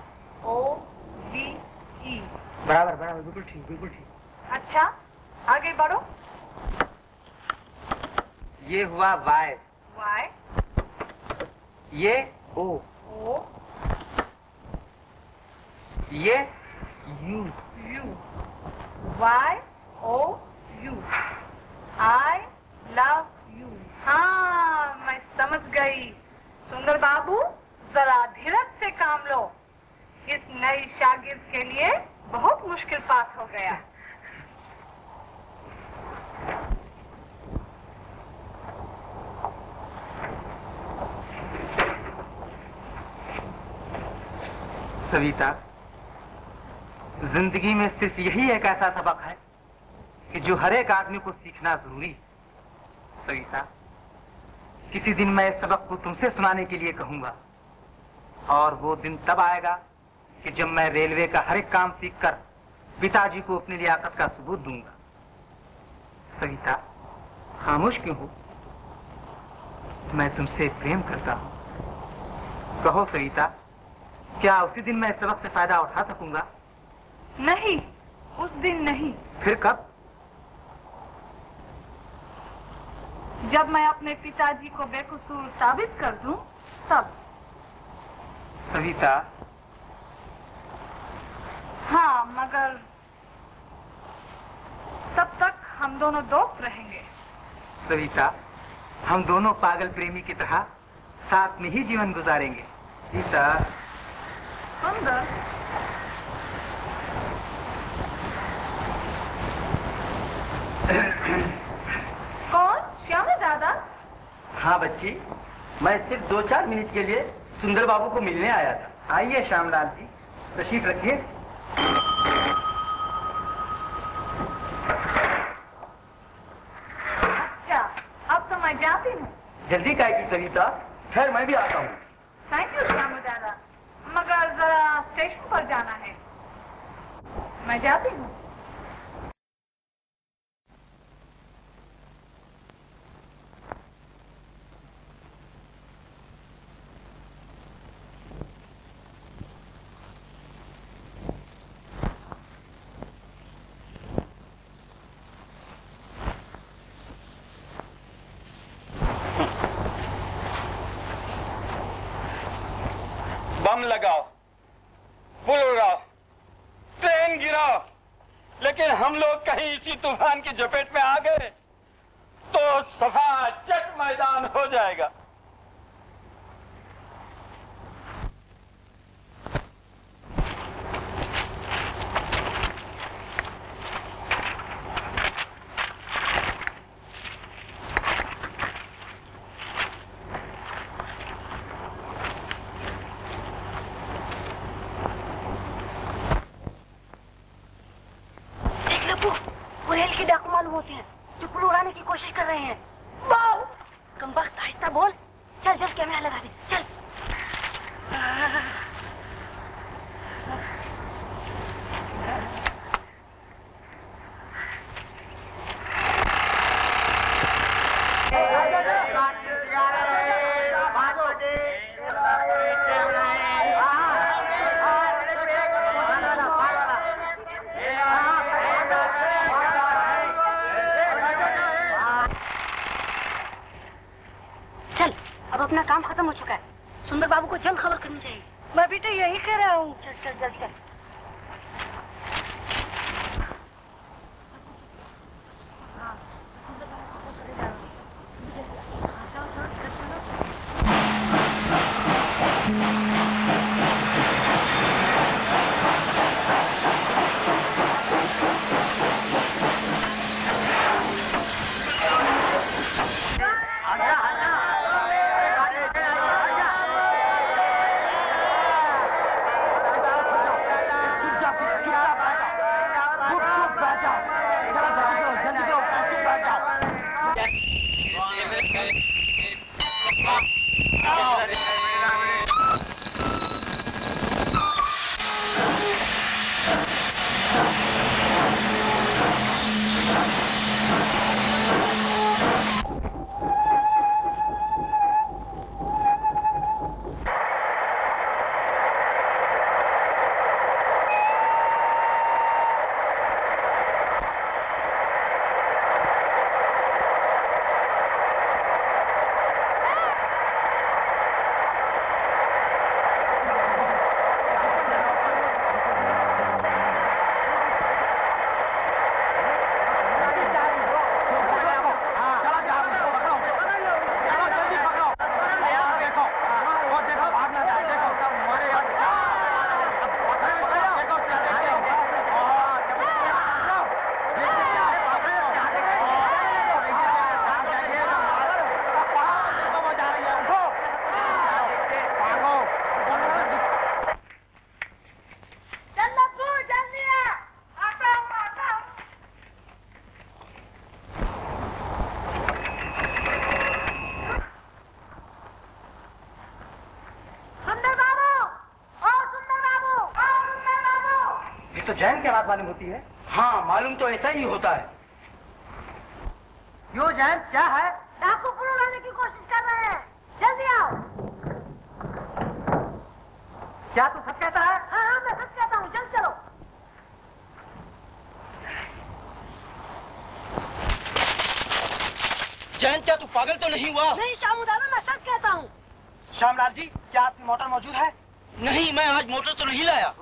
O V E. बराबर बराबर, बिल्कुल ठीक बिल्कुल ठीक। अच्छा आगे बढ़ो, ये हुआ वाई वाई, ये ओ ओ, ये you you, Y O U, I love you. हाँ मैं समझ गई। सुंदर बाबू जरा धीरज से काम लो, इस नई शागिर्द के लिए बहुत मुश्किल पास हो गया। सविता, जिंदगी में सिर्फ यही एक ऐसा सबक है कि जो हर एक आदमी को सीखना जरूरी है। सविता, किसी दिन मैं इस सबक को तुमसे सुनाने के लिए कहूंगा और वो दिन तब आएगा कि जब मैं रेलवे का हर एक काम सीखकर पिताजी को अपनी लियाकत का सबूत दूंगा। सविता खामोश क्यों हो? मैं तुमसे प्रेम करता हूँ। कहो सविता, क्या उसी दिन मैं इस सबक से फायदा उठा सकूंगा? नहीं, उस दिन नहीं। फिर कब? जब मैं अपने पिताजी को बेकसूर साबित कर दूं, तब। सविता। हाँ मगर तब तक हम दोनों दोस्त रहेंगे। सविता, हम दोनों पागल प्रेमी की तरह साथ में ही जीवन गुजारेंगे। सीता। सुंदर। कौन? श्याम दादा? हाँ बच्ची, मैं सिर्फ 2-4 मिनट के लिए सुंदर बाबू को मिलने आया था। आइए श्यामलाल जी, तशरीफ रखिए। अच्छा, अब तो मैं जाती हूँ। जल्दी काहे की सविता, खैर मैं भी आता हूँ। थैंक यू श्याम दादा, मगर जरा स्टेशन पर जाना है। मैं जाती हूँ। लगाओ, पुल उड़ाओ, ट्रेन गिराओ, लेकिन हम लोग कहीं इसी तूफान की झपेट में आ गए तो सफा चट मैदान हो जाएगा। कमबख्त, आहिस्ता बोल। चल चल कैमरा लगा दे, चल। अपना काम खत्म हो चुका है, सुंदर बाबू को जल्द खबर करनी चाहिए। मैं भी तो यही कह रहा हूँ। चल चल चल चल। जैन के बात मालूम होती है। हाँ मालूम तो ऐसा ही होता है। यो जैन क्या है? आपको उड़ाने की कोशिश कर रहे हैं, जल्दी आओ। क्या तू सच कहता है? हाँ हाँ मैं सच कहता हूँ, जल्द चलो। जैन क्या तू पागल तो नहीं हुआ? नहीं श्यामू दादा मैं सच कहता हूँ। श्यामलाल जी क्या आपकी मोटर मौजूद है? नहीं मैं आज मोटर तो नहीं लाया।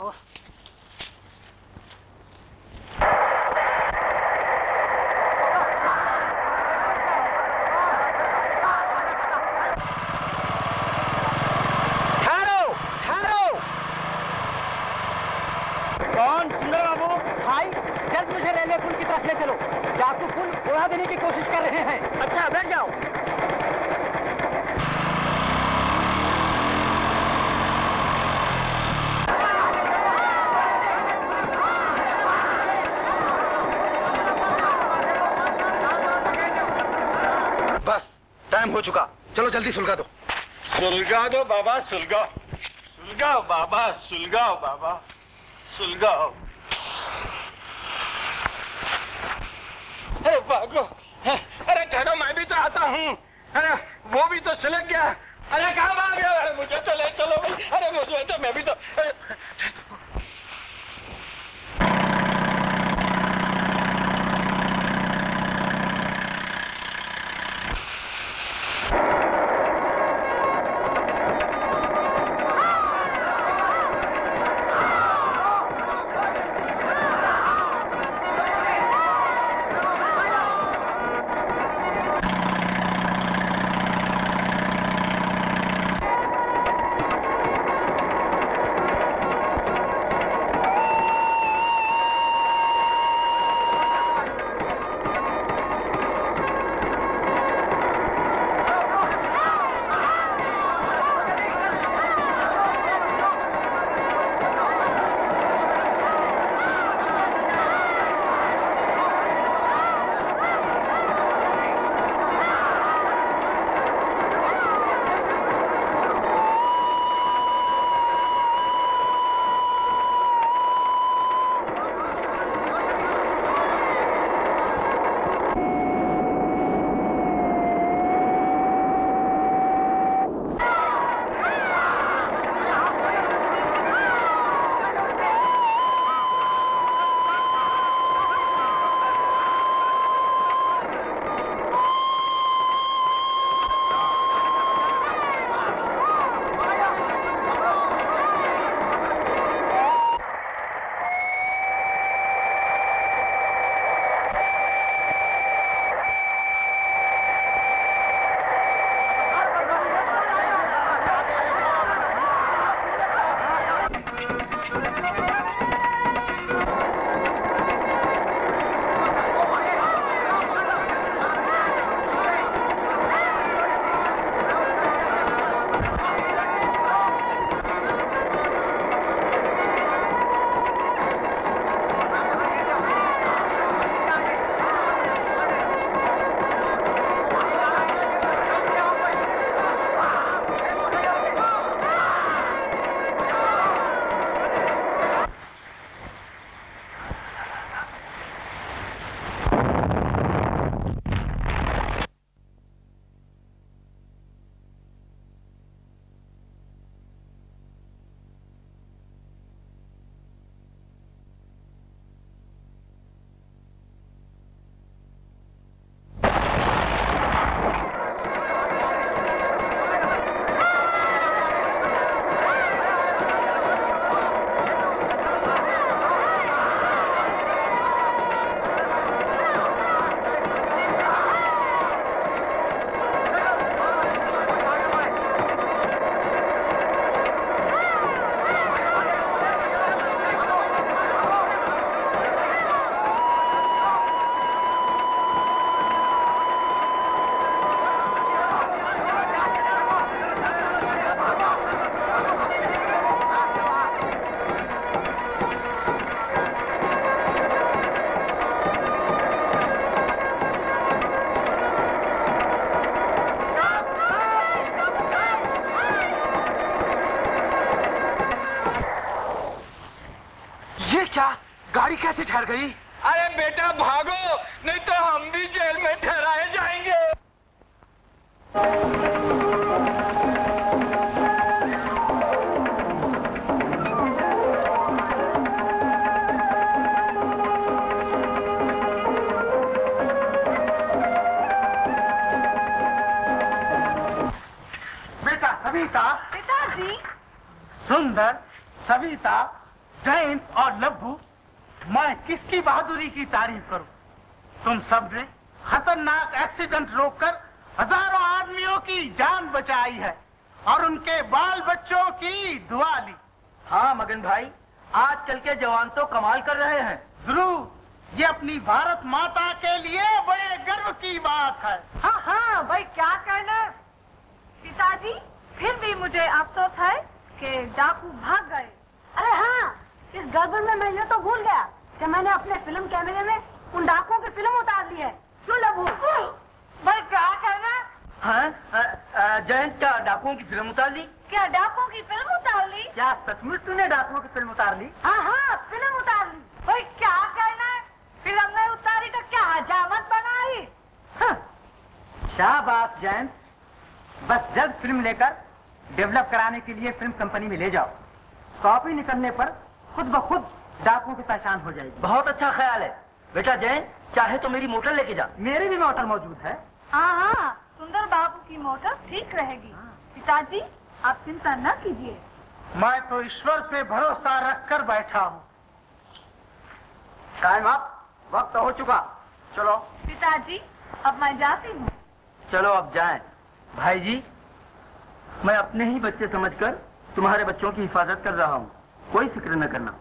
जल्दी सुलगा दो, सुलगा दो बाबा, सुलगाओ सुलगाओ बाबा, सुलगाओ बाबा, सुलगाओ। अरे भागो, अरे ठहरो मैं भी तो आता हूँ। अरे वो भी तो सुलग गया। अरे कहाँ भाग रहे हो? मुझे तो ले चलो भाई। अरे मुझे तो, मैं भी तो। गाड़ी कैसे ठहर गई? अरे बेटा भागो नहीं तो हम भी जेल में ठहराए जाएंगे। बेटा सविता। पिताजी। सुंदर, सविता, जैन और लब्बू, मैं किसकी बहादुरी की तारीफ करूं? तुम सब ने खतरनाक एक्सीडेंट रोककर हजारों आदमियों की जान बचाई है और उनके बाल बच्चों की दुआ ली। हाँ मगन भाई, आजकल के जवान तो कमाल कर रहे हैं। जरूर, ये अपनी भारत माता के लिए बड़े गर्व की बात है। हाँ हाँ भाई, क्या करना। पिताजी, फिर भी मुझे अफसोस है कि डाकू भाग गए। अरे हाँ, इस गड़बड़ में मैं ये तो भूल गया कि मैंने अपने फिल्म कैमरे में उन डाकुओं की फिल्म उतार ली है। क्यों लबू? भाई क्या करना? हाँ, जैन क्या डाकुओं की फिल्म उतार ली? क्या डाकुओं की फिल्म उतार ली? क्या सचमुच तूने डाकुओं की फिल्म उतार ली? हाँ हाँ, फिल्म उतार ली। भाई क्या करना, फिल्म में उतारी तो क्या हजामत बनाई। हाँ, शाबाश जैन, बस जल्द फिल्म लेकर डेवलप कराने के लिए फिल्म कंपनी में ले जाओ। कॉपी निकलने पर खुद ब खुद डाकुओं की पहचान हो जाएगी। बहुत अच्छा ख्याल है बेटा जैन, चाहे तो मेरी मोटर लेके जा। मेरी भी मोटर मौजूद है। हाँ हाँ, सुंदर बाबू की मोटर ठीक रहेगी। पिताजी आप चिंता न कीजिए। मैं तो ईश्वर पे भरोसा रखकर बैठा हूँ। टाइम आप, वक्त हो चुका, चलो। पिताजी अब मैं जाती हूँ। चलो अब जाए। भाई जी, मैं अपने ही बच्चे समझकर तुम्हारे बच्चों की हिफाजत कर रहा हूँ, कोई फिक्र न करना।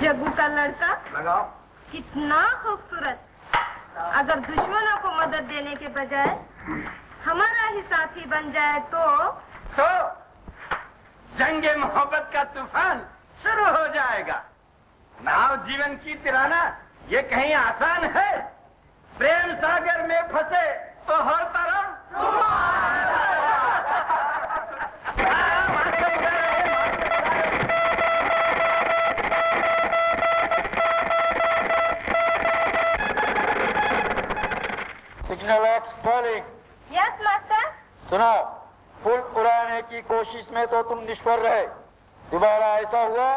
जग्गू का लड़का लगाओ, कितना खूबसूरत। अगर दुश्मनों को मदद देने के बजाय हमारा ही साथी बन जाए तो जंगे मोहब्बत का तूफान शुरू हो जाएगा। नाव जीवन की तिराना ये कहीं आसान है? प्रेम सागर में फंसे तो हर तरफ signal X bowling. Yes master. सुनो, पुल उड़ाने की कोशिश में तो तुम निष्फल रहे, दोबारा ऐसा हुआ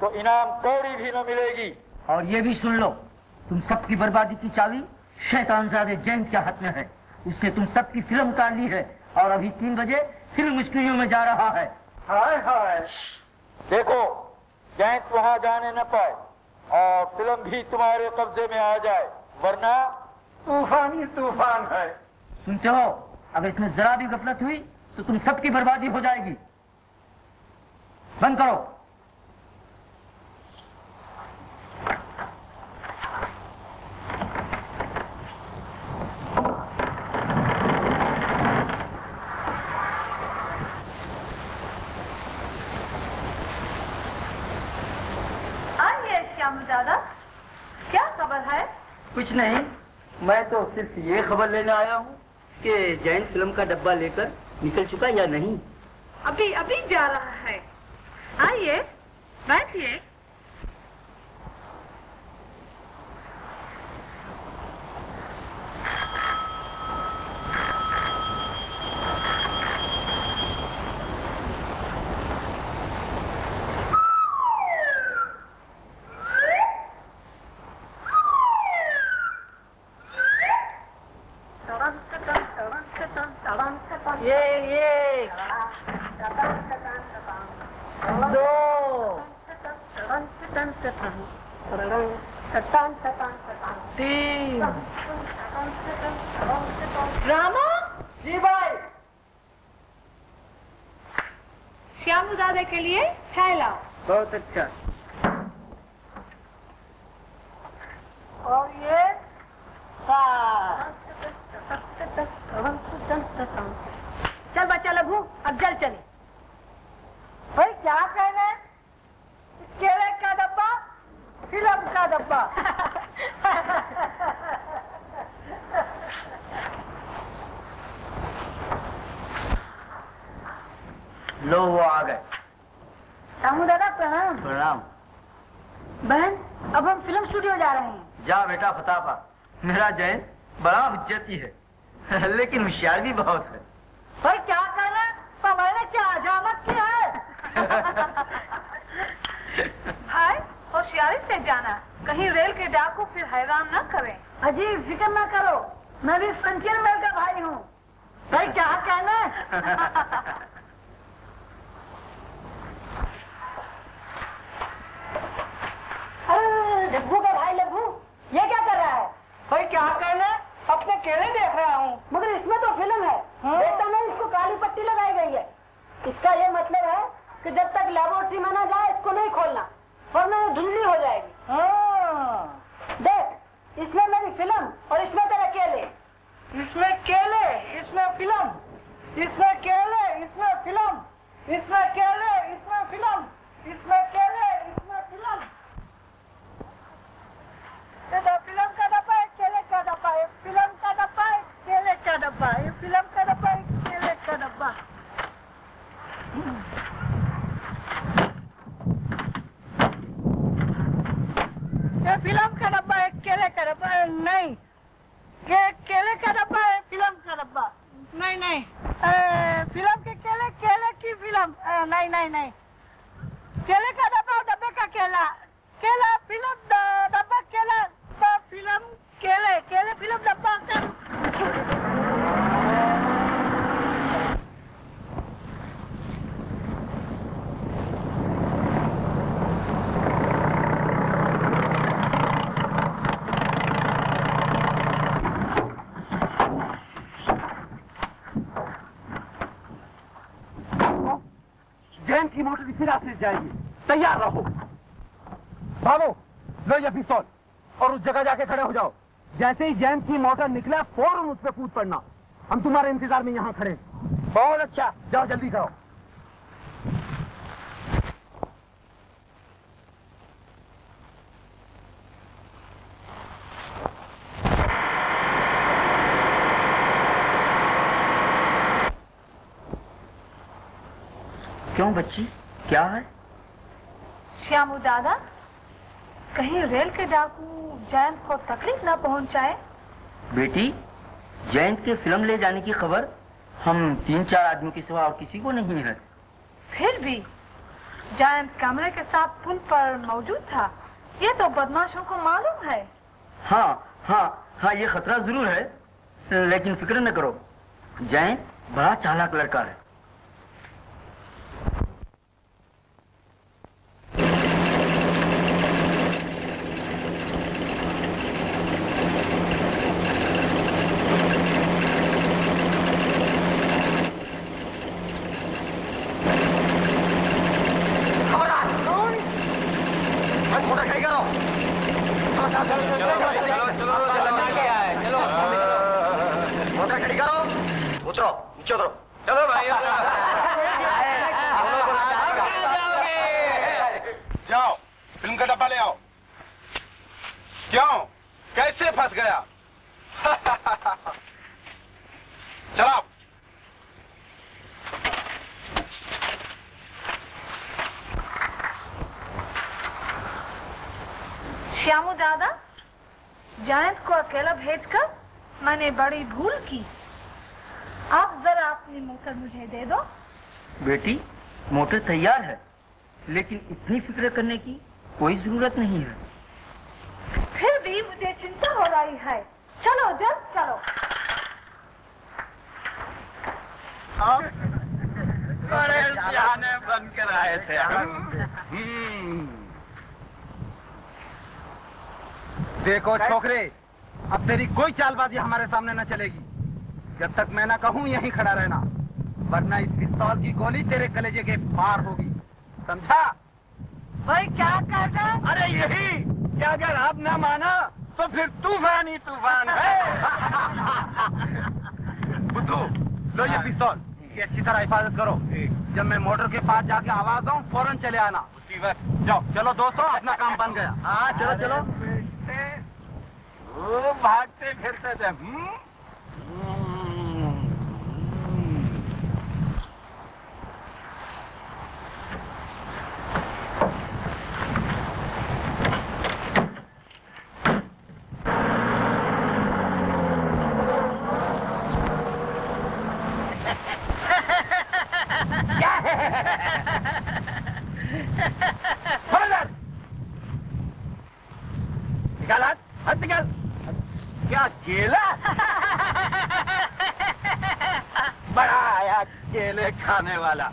तो इनाम कौड़ी भी न मिलेगी। और ये भी सुन लो, तुम सबकी बर्बादी की चाबी शैतानजादे जैन के हाथ में है। उसने तुम सबकी फिल्म उतार ली है और अभी 3 बजे फिल्म स्टूडियो में जा रहा है। हाय हाय, देखो जैन वहाँ जाने न पाए और फिल्म भी तुम्हारे कब्जे में आ जाए, वरना तूफानी तूफान है। सुनते हो, अगर इसमें जरा भी गफलत हुई तो तुम सबकी बर्बादी हो जाएगी। बंद करो। आइए श्याम दादा, क्या खबर है? कुछ नहीं, मैं तो सिर्फ ये खबर लेने आया हूँ कि जैन फिल्म का डब्बा लेकर निकल चुका या नहीं। अभी अभी जा रहा है, आइए बैठिए। लो वो आ गए। सामू दादा प्रणाम। प्रणाम। बहन अब हम फिल्म स्टूडियो जा रहे हैं। जा बेटा फताफा, मेरा जैन बड़ा हुज्जती है लेकिन होशियार भी बहुत है। भाई क्या करना, हमारे क्या हजामत की है। हाय होशियारी से जाना, कहीं रेल के डाकू फिर हैरान न करें। अजी फिक्र न करो, मैं भी फ्रंटियर मेल का भाई हूँ। भाई क्या कहना है। लब्बू का भाई लब्बू ये क्या कर रहा है? भाई क्या करना, अपने केले देख रहा हूँ। मगर इसमें तो फिल्म है। हाँ। देखता नहीं, इसको काली पट्टी लगाई गई है। इसका ये मतलब है कि जब तक लैबोरेटरी में ना जाए इसको नहीं खोलना, वरना ये धुंधली हो जाएगी। हाँ। देख इसमें मेरी फिल्म और इसमें तेरे केले। इसमें केले, इसमें फिल्म, इसमें केले, इसमें फिल्म, इसमें केले, इसमें फिल्म, इसमें केले, इसमें फिल्म। फिल्म का डब्बा है, केले का डब्बा है, फिल्म का डब्बा है, केले का डब्बा है, फिल्म का डब्बा है, केले का डब्बा। ये फिल्म का डब्बा है, केले का डब्बा नहीं, ये केले का डब्बा है, फिल्म का डब्बा नहीं, नहीं फिल्म के केले, केले की फिल्म नहीं, नहीं नहीं केले का डब्बा, डब्बे का केला, केला फिल्म डब्बा, केला फिल्म, केले केले फिल्म डब्बा। जैन की मोटर इसी रास्ते से जाएगी, तैयार रहो। भागो, लो ये पिस्तौल और उस जगह जाके खड़े हो जाओ। जैसे ही जैन की मोटर निकले फौरन उस पर कूद पड़ना, हम तुम्हारे इंतजार में यहाँ खड़े। बहुत अच्छा, जाओ जल्दी करो। क्यों बच्ची, क्या है? श्यामू दादा कहीं रेल के डाकू जैन को तकलीफ न पहुंचाए। बेटी जैन के फिल्म ले जाने की खबर हम 3-4 आदमी के सिवा और किसी को नहीं है। फिर भी जैन कैमरे के साथ पुल पर मौजूद था, ये तो बदमाशों को मालूम है। हाँ हाँ हाँ ये खतरा जरूर है, लेकिन फिक्र न करो, जैन बड़ा चालाक लड़का है। बड़ी भूल की, आप जरा अपनी मोटर मुझे दे दो। बेटी मोटर तैयार है, लेकिन इतनी फिक्र करने की कोई जरूरत नहीं है। फिर भी मुझे चिंता हो रही है, चलो जल्द चलो। बड़े जाने बनकर आए थे। देखो छोकरे, अब तेरी कोई चालबाजी हमारे सामने न चलेगी, जब तक मैं ना कहूँ यहीं खड़ा रहना, वरना इस पिस्तौल की गोली तेरे कलेजे के पार होगी, समझा? भाई क्या कहता? अरे यही कि अगर आप ना माना तो फिर तूफान ही तूफान है। बुद्धू लो ये पिस्तौल, इसकी अच्छी तरह हिफाजत करो। जब मैं मोटर के पास जाके आवाज दूं फौरन चले आना। जाओ चलो दोस्तों, अपना काम बन गया। हाँ चलो चलो। वो भागते फिरते थे। केला। बड़ा आया केले खाने वाला।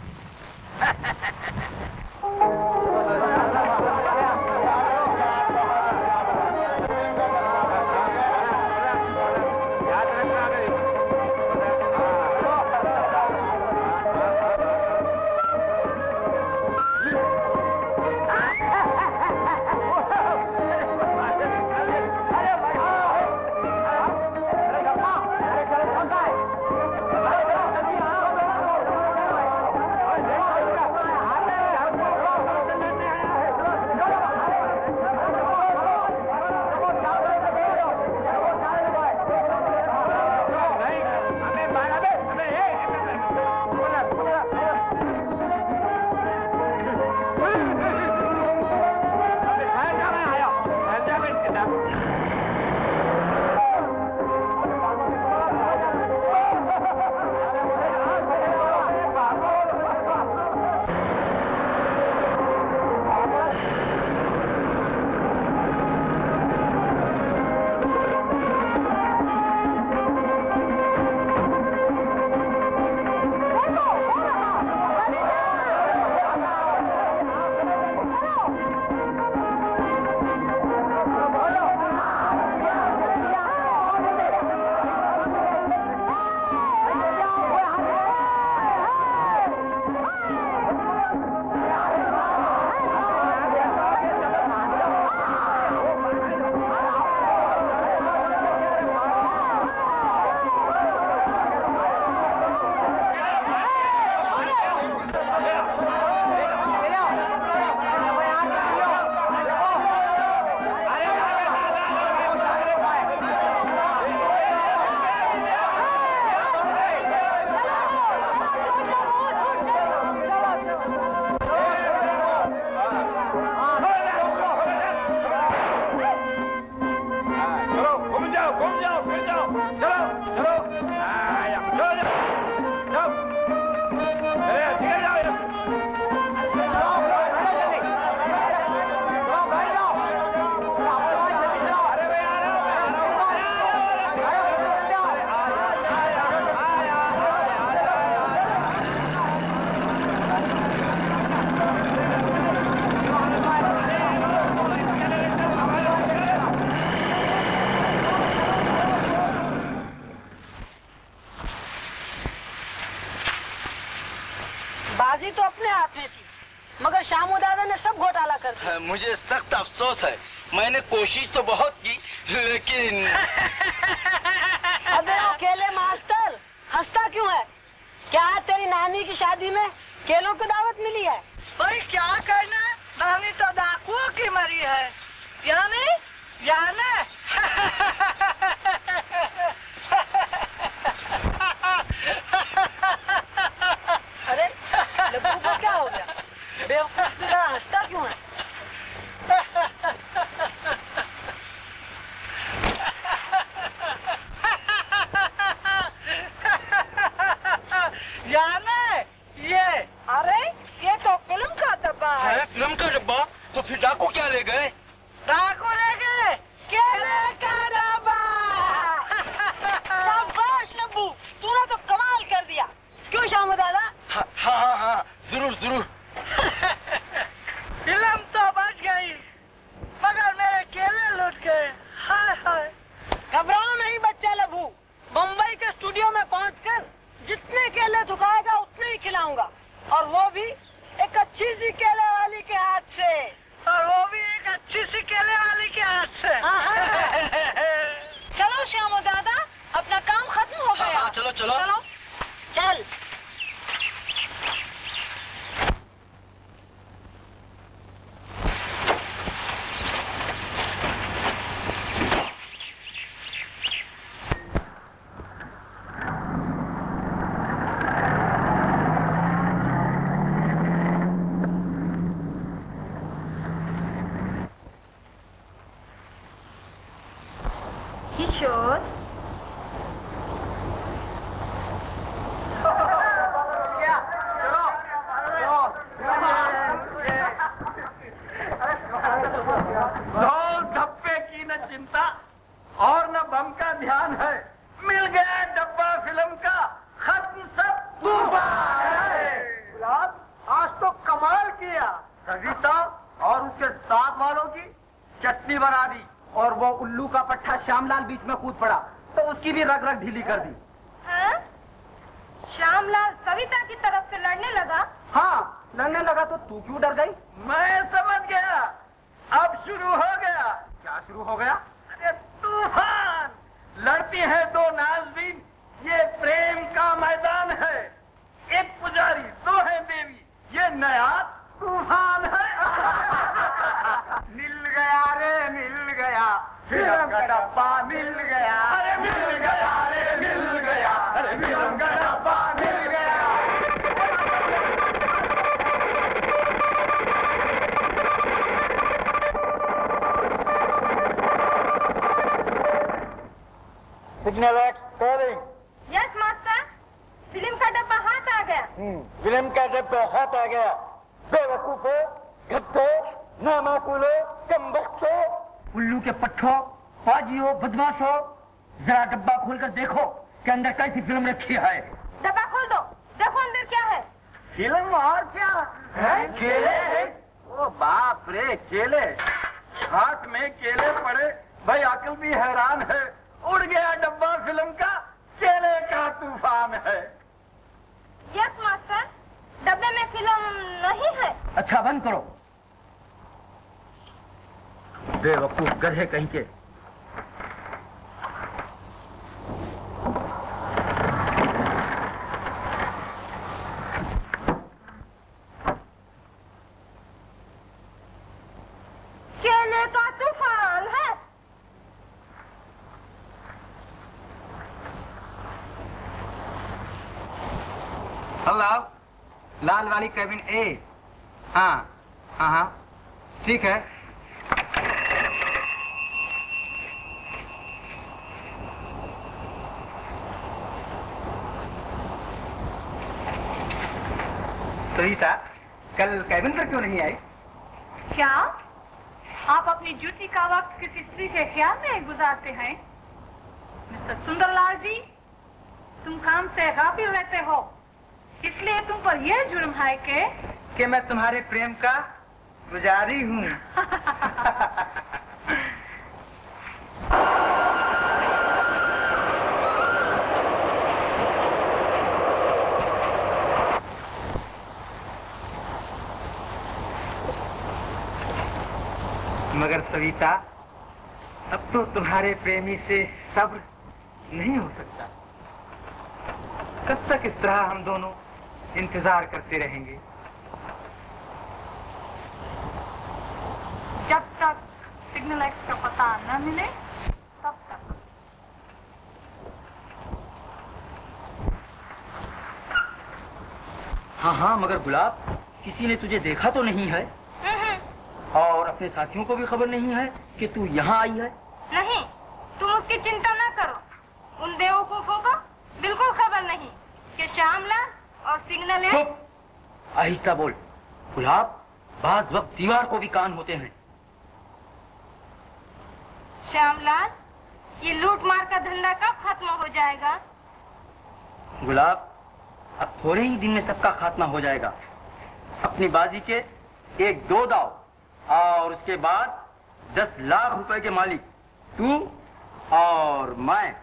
मुझे सख्त अफसोस है, मैंने कोशिश तो बहुत की लेकिन। अबे अकेले मास्टर हंसता क्यों है? क्या तेरी नानी की शादी में केलों को दावत मिली है? भाई क्या करना, नानी तो डाकुओं की मरी है। यानी जाना अरे लब्बू को क्या हो गया? बेवकूफ तेरा हंसता क्यों है? है, मिल गया डब्बा फिल्म का, खत्म सब है। गुलाब आज तो कमाल किया, सविता और उसके साथ वालों की चटनी बना दी और वो उल्लू का पट्टा श्यामलाल बीच में कूद पड़ा तो उसकी भी रग रग ढीली कर दी। श्यामलाल सविता की तरफ से लड़ने लगा? हाँ लड़ने लगा। तो तू क्यों डर गई? मैं समझ गया, अब शुरू हो गया। क्या शुरू हो गया? अरे तूफान। लड़ती है दो नाज़रीन, ये प्रेम का मैदान है। एक पुजारी दो है देवी, ये नया तूफान है। मिल गया रे मिल गया, फिल्म का डब्बा मिल गया। अरे मिल गया रे मिल गया, अरे फिल्म का डब्बा मिल गया। Signal X calling. Yes master, film का डब्बा हाथ आ गया। फिल्म का डब्बा हाथ आ गया। बेवकूफो, गद्दो, नामाकूलो, कमबख्तो, उल्लू के पट्ठो, पाजियो, बदमाशो, जरा डब्बा खोलकर देखो कि अंदर कैसी फिल्म रखी है। डब्बा खोल दो, देखो अंदर क्या है। फिल्म और क्या है? केले है। ओ बाप रे केले, हाथ में केले पड़े। भाई आकल भी हैरान है, उड़ गया डब्बा फिल्म का, केले का तूफान है। यस मास्टर, डब्बे में फिल्म नहीं है। अच्छा बंद करो, बेवकूफ गधे कहीं के। लाल वाली कैबिन ए। हाँ हाँ हाँ ठीक है। सविता कल कैबिन पर क्यों नहीं आई? क्या आप अपनी ड्यूटी का वक्त किसी स्त्री के ख्याल में गुजारते हैं? मिस्टर सुंदरलाल जी, तुम काम से गाफिल रहते हो, इसलिए तुम पर यह जुर्म है कि मैं तुम्हारे प्रेम का गुजारी हूँ। मगर सविता, अब तो तुम्हारे प्रेमी से सब्र नहीं हो सकता। कब तक इस तरह हम दोनों इंतजार करते रहेंगे? जब तक सिग्नल एक्स का पता न मिले तब तक। हाँ हाँ मगर गुलाब, किसी ने तुझे देखा तो नहीं है? और अपने साथियों को भी खबर नहीं है कि तू यहाँ आई है? नहीं, तुम उसकी चिंता न करो। उन बेवकूफों को बिल्कुल खबर नहीं कि श्यामलाल और सिग्नल है। आहिस्ता बोल गुलाब, बाद वक्त दीवार को भी कान होते हैं। श्यामलाल, ये लूट मार का धंधा कब खत्म हो जाएगा? गुलाब, अब थोड़े ही दिन में सबका खात्मा हो जाएगा। अपनी बाजी के 1-2 दाव और उसके बाद 10 लाख रुपए के मालिक तू और मैं।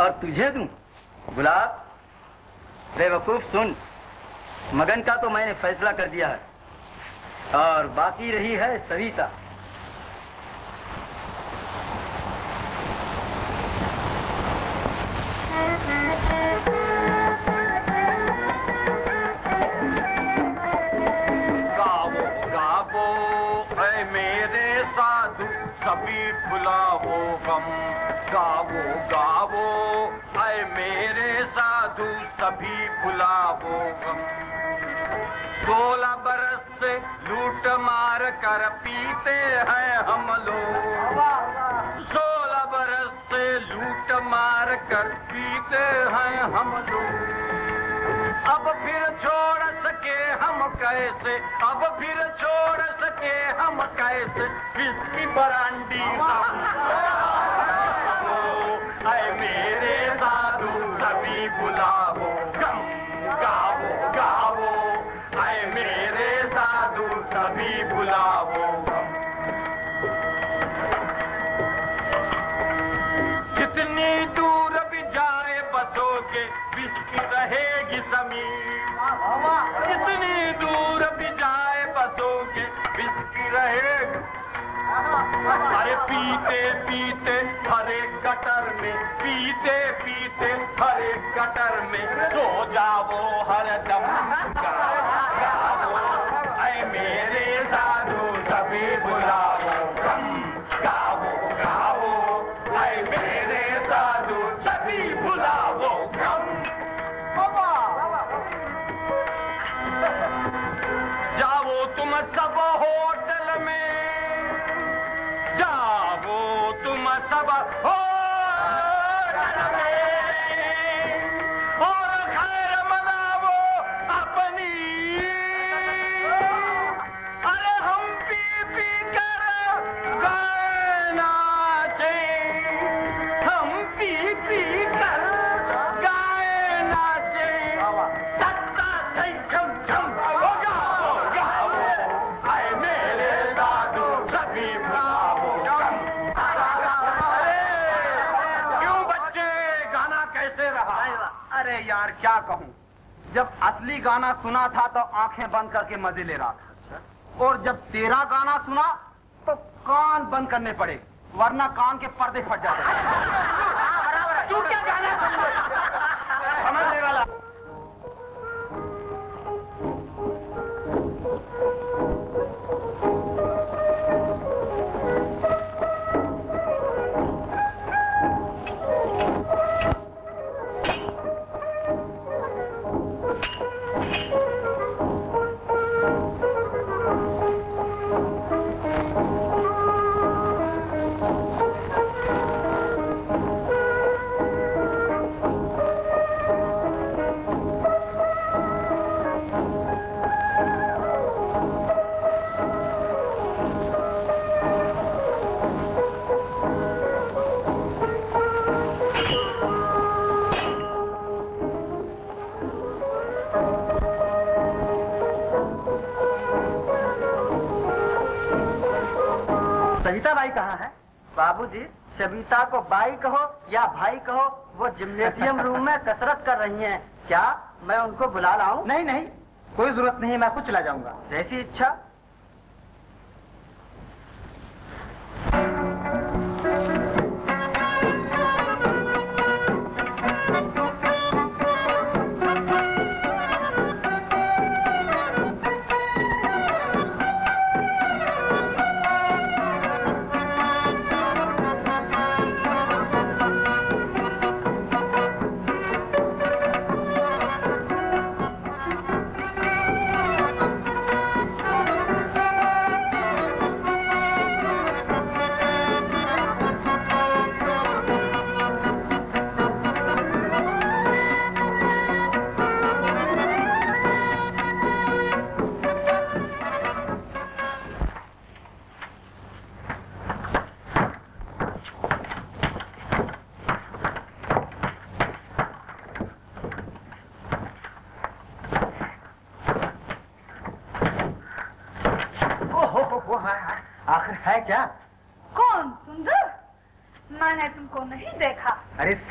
और तुझे दूं? गुलाब बेवकूफ सुन, मगन का तो मैंने फैसला कर दिया है और बाकी रही है सविता। गावो गावो ऐ मेरे साधु कभी भुलाओ गम, गावो गावो आए मेरे साधु सभी भुलाओ गम। 16 बरस से लूट मार कर पीते हैं हम लोग, 16 बरस से लूट मार कर पीते हैं हम लोग। अब फिर छोड़ सके हम कैसे, अब फिर छोड़ सके हम कैसे इसकी बरांडी। आए मेरे साधु सभी बुलाओ गम, गावो गावो आए मेरे साधु सभी बुलाओ गम। कितनी दूर भी जाए बसों के इसकी रहेगी समीर, कितनी दूर भी जाए बसों के इसकी रहेगी। अरे पीते पीते हरे गटर में, पीते पीते हरे गटर में सो जाओ हरदम। अरे मेरे साधु सभी बुलाओ गम, गाओ गाओ अरे मेरे साधु सभी बुलाओ गम। जाओ तुम सब होटल में, जाओ तुम सब होटल में और खैर मनाओ अपनी। अरे हम पी कर गाना चाहिए, हम पी कर गाना चाहिए। सत्ता से झम झम यार क्या कहूँ, जब असली गाना सुना था तो आंखें बंद करके मजे ले रहा था, और जब तेरा गाना सुना तो कान बंद करने पड़े वरना कान के पर्दे फट जाते। तू क्या गाना समझने वाला? सविता भाई कहाँ है? बाबूजी, सविता को बाई कहो या भाई कहो, वो जिम्नेशियम रूम में कसरत कर रही हैं। क्या मैं उनको बुला लाऊं? नहीं नहीं, कोई जरूरत नहीं, मैं खुद चला जाऊंगा। जैसी इच्छा।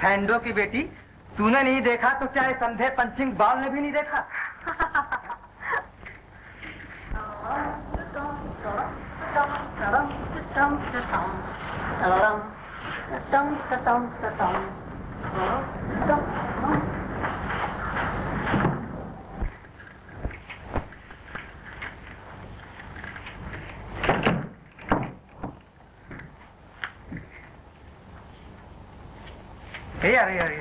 सैंडो की बेटी, तूने नहीं देखा तो क्या इस अंधे पंचिंग बॉल ने भी नहीं देखा? अरे अरे अरे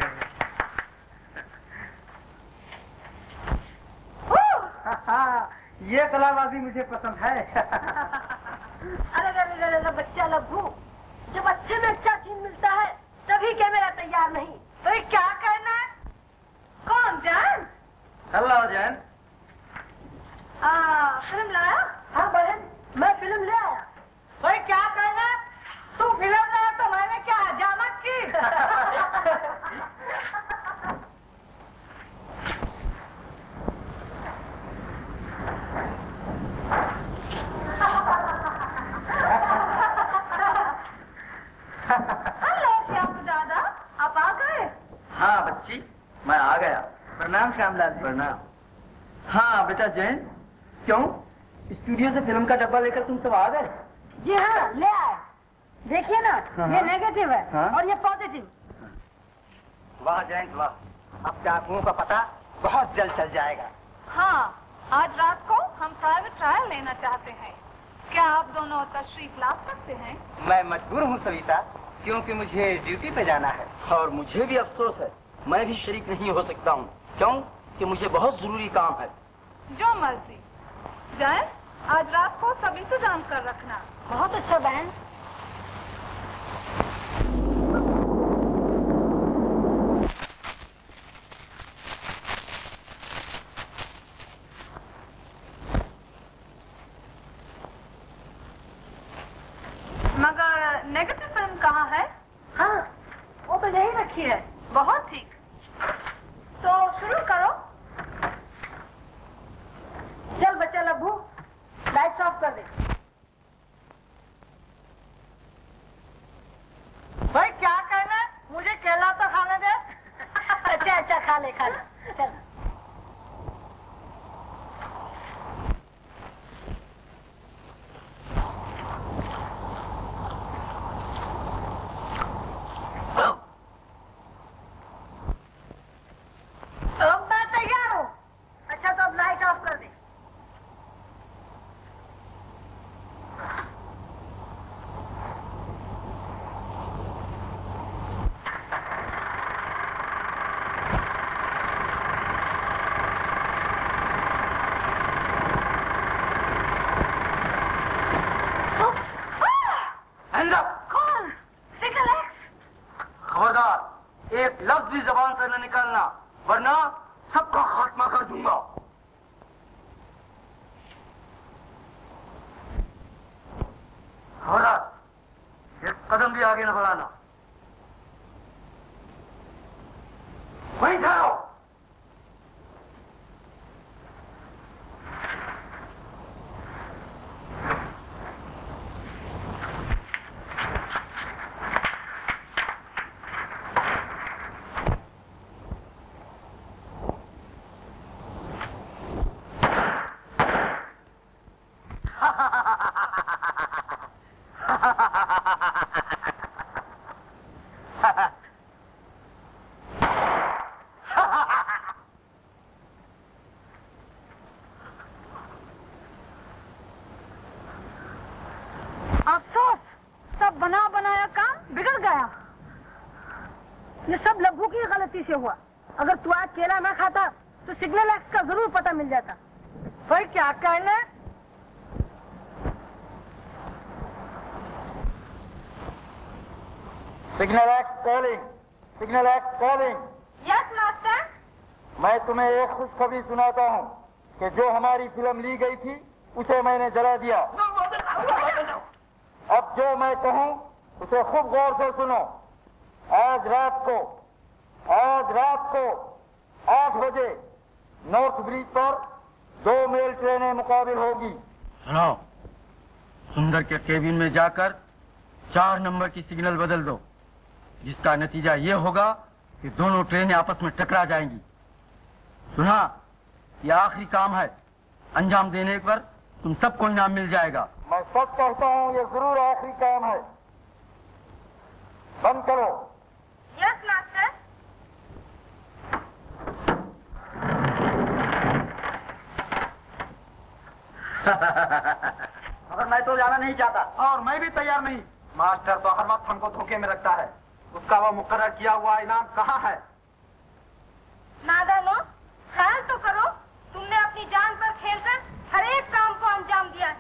ये कलाबाजी मुझे पसंद है। अरे अरे अरे बच्चा लब्बू, जब अच्छे में अच्छा सीन मिलता है तभी कैमरा तैयार नहीं तो ये क्या करना है? कौन जैन? हेलो जैन। फिल्म लाया? हाँ बहन, मैं फिल्म ले आया। तो ये क्या करना? तू फिल्म लाया तो मैंने क्या हजामत की? हेलो श्यामदादा, आप आ गए? हाँ बच्ची, मैं आ गया। प्रणाम श्यामलाल। प्रणाम। हाँ बेटा जैन, क्यों स्टूडियो से फिल्म का डब्बा लेकर तुम सब आ गए? जी हाँ, ले आए। देखिए ना, ये नेगेटिव है और ये पॉजिटिव। वाह जैन वाह, अब डाकुओं का पता बहुत जल्द चल जाएगा। हाँ, आज रात को हम प्राइवेट ट्रायल लेना चाहते हैं, क्या आप दोनों तशरीफ ला सकते हैं? मैं मजबूर हूँ सविता, क्योंकि मुझे ड्यूटी पे जाना है। और मुझे भी अफसोस है, मैं भी शरीक नहीं हो सकता हूँ, क्यों कि मुझे बहुत जरूरी काम है। जो मर्जी। जैन, आज रात को सब इंतजाम कर रखना। बहुत अच्छा बहन। हुआ अगर तू आज केला ना खाता तो सिग्नल एक्स का जरूर पता मिल जाता। भाई क्या कहना है? Signal X calling, signal X calling. Yes master. मैं तुम्हें एक खुशखबरी सुनाता हूँ कि जो हमारी फिल्म ली गई थी उसे मैंने जला दिया। अब जो मैं कहूँ उसे खूब गौर से सुनो। आज रात को 8 बजे नॉर्थ ब्रिज पर 2 मेल ट्रेनें मुकाबिल होगी। सुनो, सुंदर के केबिन में जाकर 4 नंबर की सिग्नल बदल दो, जिसका नतीजा ये होगा कि दोनों ट्रेनें आपस में टकरा जाएंगी। सुना, ये आखिरी काम है, अंजाम देने पर तुम सबको इनाम मिल जाएगा। मैं सब कहता हूँ ये जरूर आखिरी काम है। बंद करो। Yes master. मगर मैं तो जाना नहीं चाहता। और मैं भी तैयार नहीं। मास्टर तो हर वक्त हमको धोखे में रखता है। उसका वो मुकर्रर किया हुआ इनाम कहाँ है? नादानो, ख्याल तो करो, तुमने अपनी जान पर खेलकर हर एक काम को अंजाम दिया है।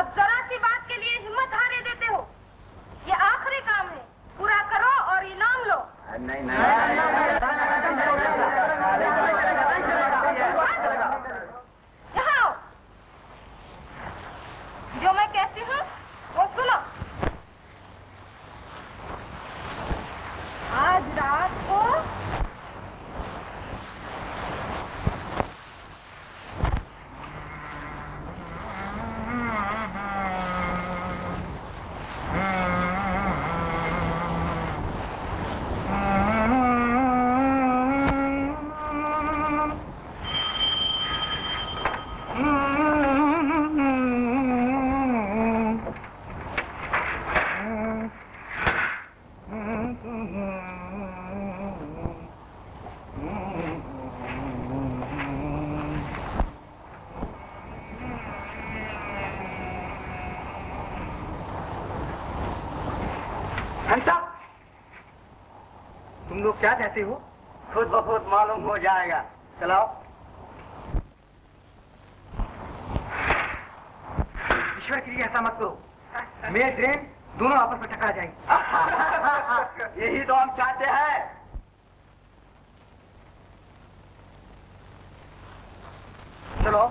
अब जरा सी बात के लिए हिम्मत हारे देते हो। ये आखिरी काम है, पूरा करो और इनाम लो। नहीं यहाँ आओ। जो मैं कहती हूँ वो सुनो। आज रात को क्या कहती हो? खुद ब खुद मालूम हो जाएगा। चलाओ। ईश्वर के लिए ऐसा मत करो, मेरे ट्रेन दोनों आपस में टकरा जाएंगे। यही तो हम चाहते हैं। चलो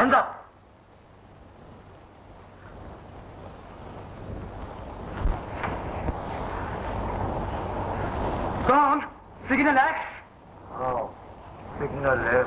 Hands up. Go on. Signal X. Oh, Signal X.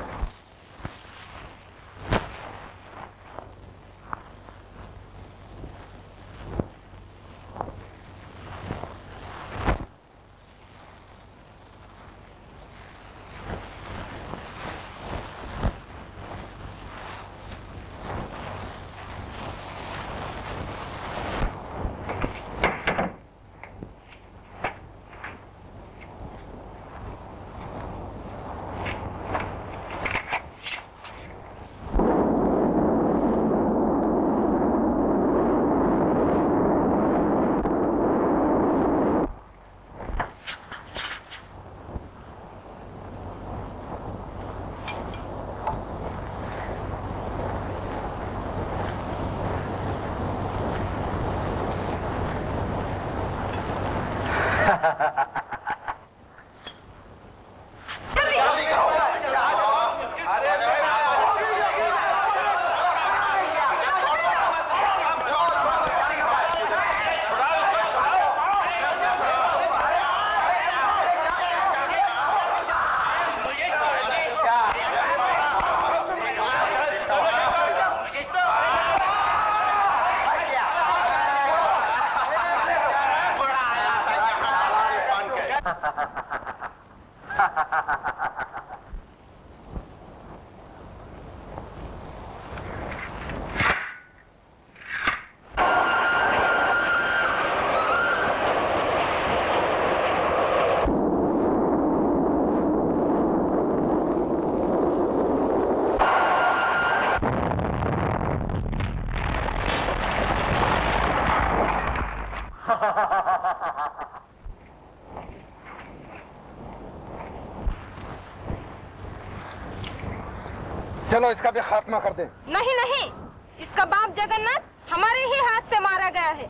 चलो इसका भी खात्मा कर दे। नहीं नहीं, इसका बाप जगन्नाथ हमारे ही हाथ से मारा गया है,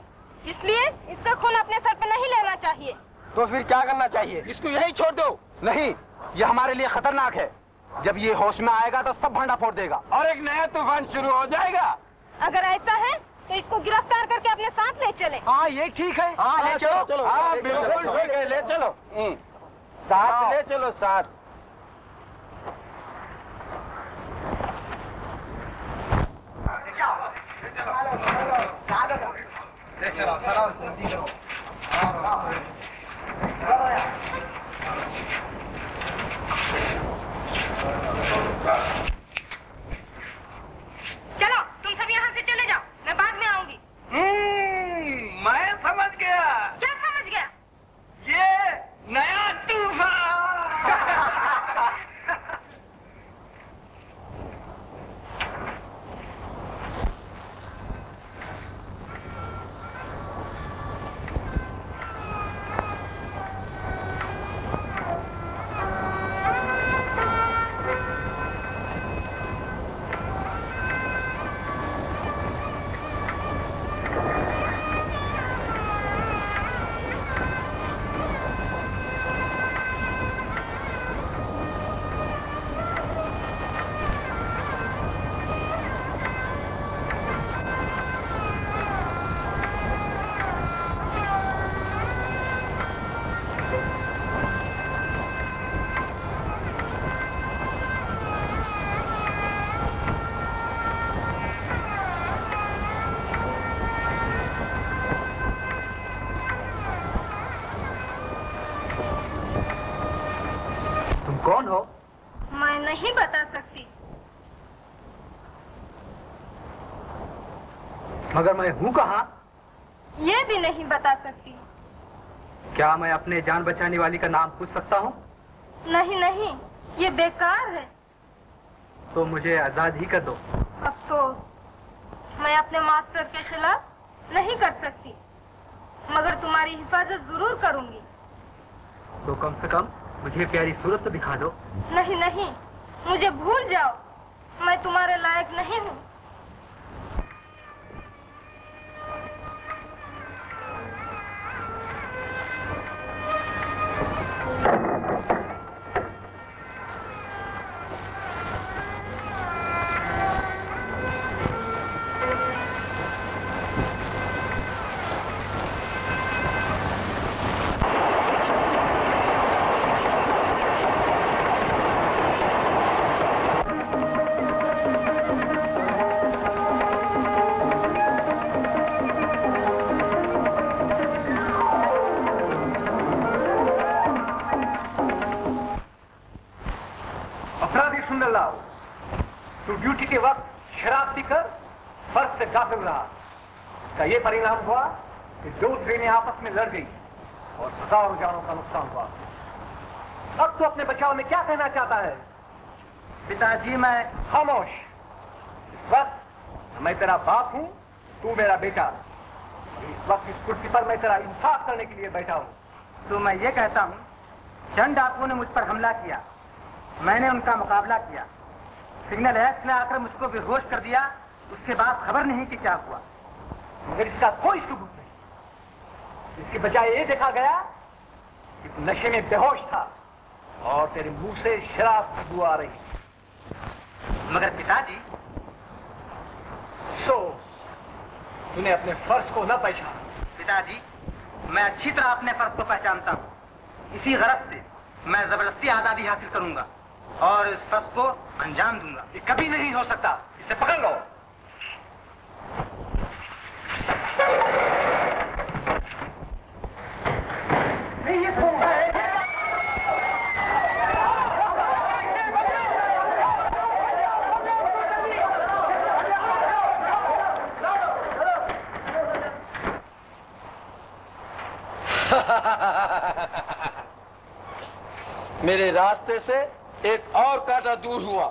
इसलिए इसका खून अपने सर पे नहीं लेना चाहिए। तो फिर क्या करना चाहिए? इसको यही छोड़ दो। नहीं, ये हमारे लिए खतरनाक है। जब ये होश में आएगा तो सब भंडा फोड़ देगा और एक नया तूफान शुरू हो जाएगा। अगर ऐसा है तो इसको गिरफ्तार करके अपने साथ ले चले। हाँ ये ठीक है, ले चलो साथ, ले चलो साथ। अगर मैं हूँ कहाँ ये भी नहीं बता सकती। क्या मैं अपने जान बचाने वाली का नाम पूछ सकता हूँ? नहीं नहीं, ये बेकार है। तो मुझे आजाद ही कर दो। अफसोस, मैं अपने मास्टर के खिलाफ नहीं कर सकती, मगर तुम्हारी हिफाजत जरूर करूँगी। तो कम से कम मुझे प्यारी सूरत तो दिखा दो। नहीं नहीं, मुझे भूल जाओ, मैं तुम्हारे लायक नहीं हूँ। सुंदरलाल, तू ड्यूटी के वक्त शराब पीकर फर्श से गाफिल रहा। इसका ये परिणाम हुआ कि दो ट्रेनें आपस में लड़ गई और हजारों जानों का नुकसान हुआ। अब तो अपने बचाव में क्या कहना चाहता है? पिताजी मैं खामोश। इस वक्त मैं तेरा बाप हूँ, तू मेरा बेटा। इस वक्त इस कुर्सी पर मैं तेरा इंसाफ करने के लिए बैठा हूँ। तो मैं ये कहता हूँ, चंद डाकुओं ने मुझ पर हमला किया, मैंने उनका मुकाबला किया। सिग्नल एक्स ने आकर मुझको बेहोश कर दिया, उसके बाद खबर नहीं कि क्या हुआ। मगर इसका कोई सबूत नहीं। इसके बजाय ये देखा गया कि नशे में बेहोश था और तेरे मुंह से शराब की बू आ रही। मगर पिताजी, तूने अपने फर्ज को न पहचाना। पिताजी, मैं अच्छी तरह अपने फर्ज को पहचानता हूँ। इसी गरज से मैं जबरदस्ती आजादी हासिल करूंगा और इस फर्ज को अंजाम दूंगा। ये कभी नहीं हो सकता। इसे पकड़ लो। मेरे रास्ते से एक और कांटा दूर हुआ।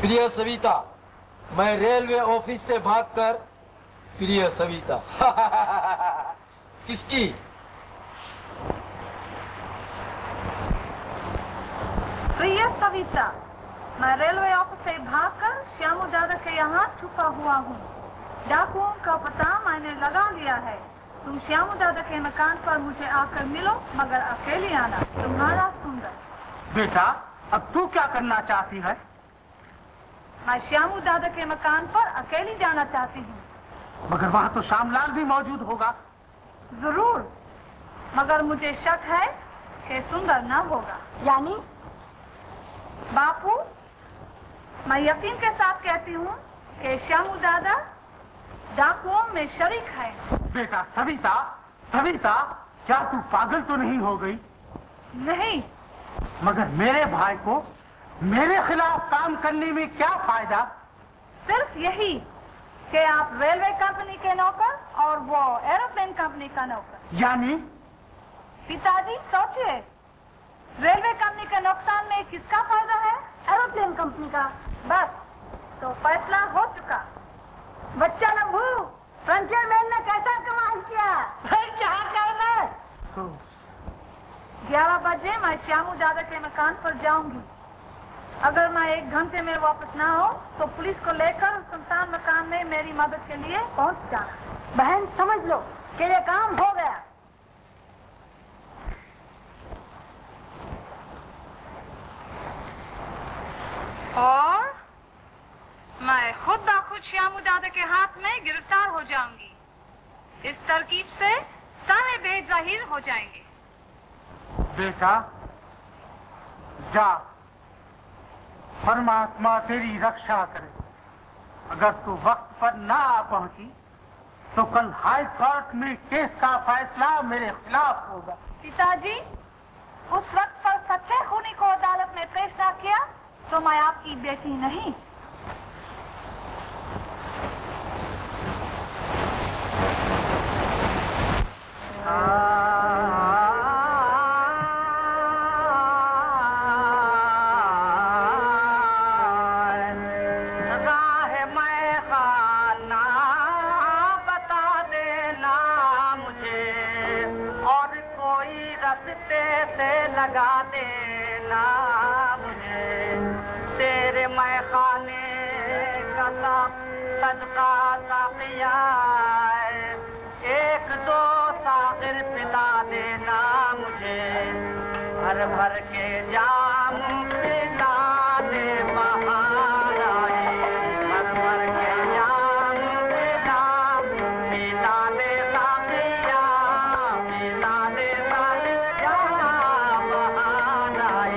प्रिय सविता, मैं रेलवे ऑफिस से भागकर प्रिय सविता किसकी? प्रिय सविता, मैं रेलवे ऑफिस से भागकर श्यामू दादा के यहाँ छुपा हुआ हूँ। डाकुओं का पता मैंने लगा लिया है। तुम श्यामू दादा के मकान पर मुझे आकर मिलो, मगर अकेले आना। तुम्हारा सुंदर। बेटा, अब तू क्या करना चाहती है? मैं श्यामू दादा के मकान पर अकेली जाना चाहती हूँ। मगर वहाँ तो श्यामलाल भी मौजूद होगा। जरूर, मगर मुझे शक है कि सुंदर न होगा। यानी? बापू, मैं यकीन के साथ कहती हूँ कि श्यामू दादा डाकुओं में शरीक है। बेटा सविता, सविता, क्या तू पागल तो नहीं हो गई? नहीं। मगर मेरे भाई को मेरे खिलाफ काम करने में क्या फायदा? सिर्फ यही कि आप रेलवे कंपनी के नौकर और वो एरोप्लेन कंपनी का नौकर। यानी? पिताजी सोचिए, रेलवे कंपनी के नुकसान में किसका फायदा है? एरोप्लेन कंपनी का। बस, तो फैसला हो चुका। बच्चा नभू, फ्रंटियर मेल ने कैसा कमाल किया? फिर क्या करना? 11 बजे मैं श्यामू दादा के मकान पर जाऊंगी। अगर मैं 1 घंटे में वापस ना हो तो पुलिस को लेकर सुनसान मकान में मेरी मदद के लिए पहुँच जाना। बहन, समझ लो कि ये काम हो गया। और मैं खुद बाखुद श्यामू दादा के हाथ में गिरफ्तार हो जाऊंगी। इस तरकीब से सारे बेजाहिर हो जाएंगे। बेटा जा, परमात्मा तेरी रक्षा करे। अगर तू वक्त पर ना आ पहुंची तो कल हाई कोर्ट में केस का फैसला मेरे खिलाफ होगा। पिताजी, उस वक्त पर सच्चे खूनी को अदालत में पेश ना किया तो मैं आपकी बेटी नहीं। भर के जाम पिला दे महाराज, भर के जाम पिला दे साथिया, पिला दे साथिया महाराज।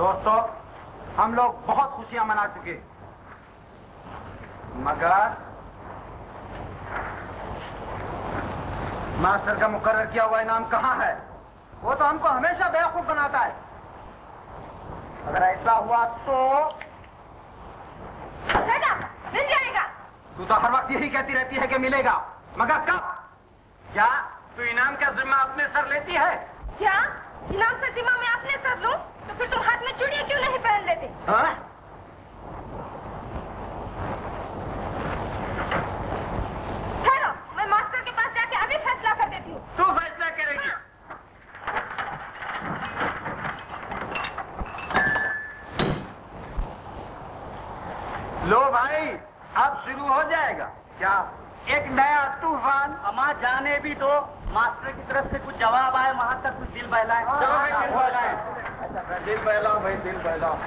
दोस्तों, हम लोग बहुत खुशियां मना चुके, मगर मास्टर का मुकर्रर किया हुआ इनाम कहाँ है? वो तो हमको हमेशा बेवकूफ बनाता है। अगर ऐसा हुआ तो मिल जाएगा। तू तो हर वक्त यही कहती रहती है कि मिलेगा, मगर कब? क्या तू इनाम का जिम्मा अपने सर लेती है? क्या इनाम का जिम्मा मैं अपने सर लूं? तो फिर तुम हाथ में चूड़ियां क्यों नहीं पहन लेते? हाँ? ठहरो, मैं मास्टर के पास जाके अभी फैसला कर देती हूँ। तू फैसला करेगी? हाँ। लो भाई, अब शुरू हो जाएगा। क्या एक नया तूफान? अमा जाने भी दो, मास्टर की तरफ से कुछ जवाब आए वहां तक कुछ दिल बहलाए। चलो भाई, दिल बहलाए। अच्छा दिल बहलाओ भाई, दिल बहलाओ।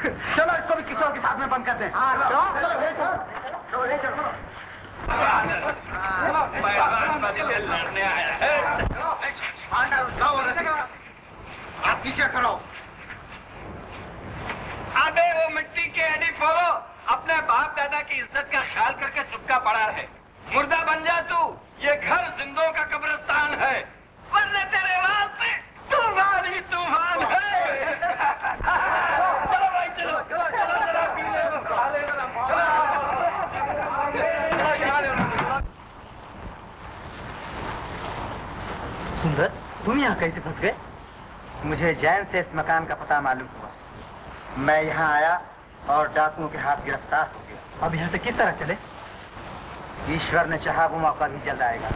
चलो इसको भी किसी और के साथ में बंद करते हैं। लड़ने आया है। आप पीछे करो। अबे वो मिट्टी के एडी फोलो, अपने बाप दादा की इज्जत का ख्याल करके चुपका पड़ा है। मुर्दा बन जा तू, ये घर जिंदों का कब्रिस्तान है, वरना तेरे वास्ते तूफान ही तूफान है। चलो भाई चलो चलो चलो चलो पी ले सुंदर, तुम यहाँ कैसे फंस गए? मुझे जैन से इस मकान का पता मालूम हुआ। मैं यहाँ आया और डाकुओं के हाथ गिरफ्तार हो गया। अब यहाँ से किस तरह चले? ईश्वर ने चाहा वो मौका भी जल्द आएगा।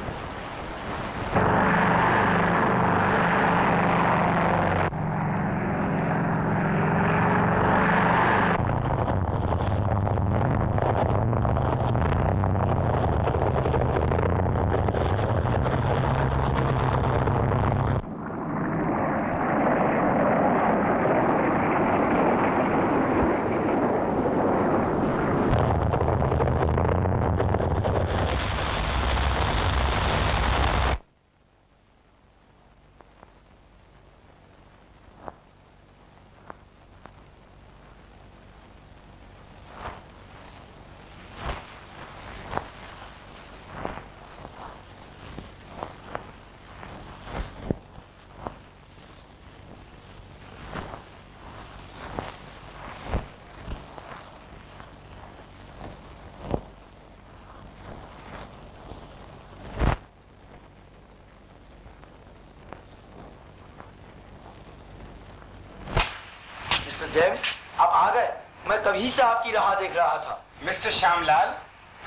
जैन, आप आ गए। मैं तभी से आपकी राह देख रहा था। मिस्टर श्यामलाल,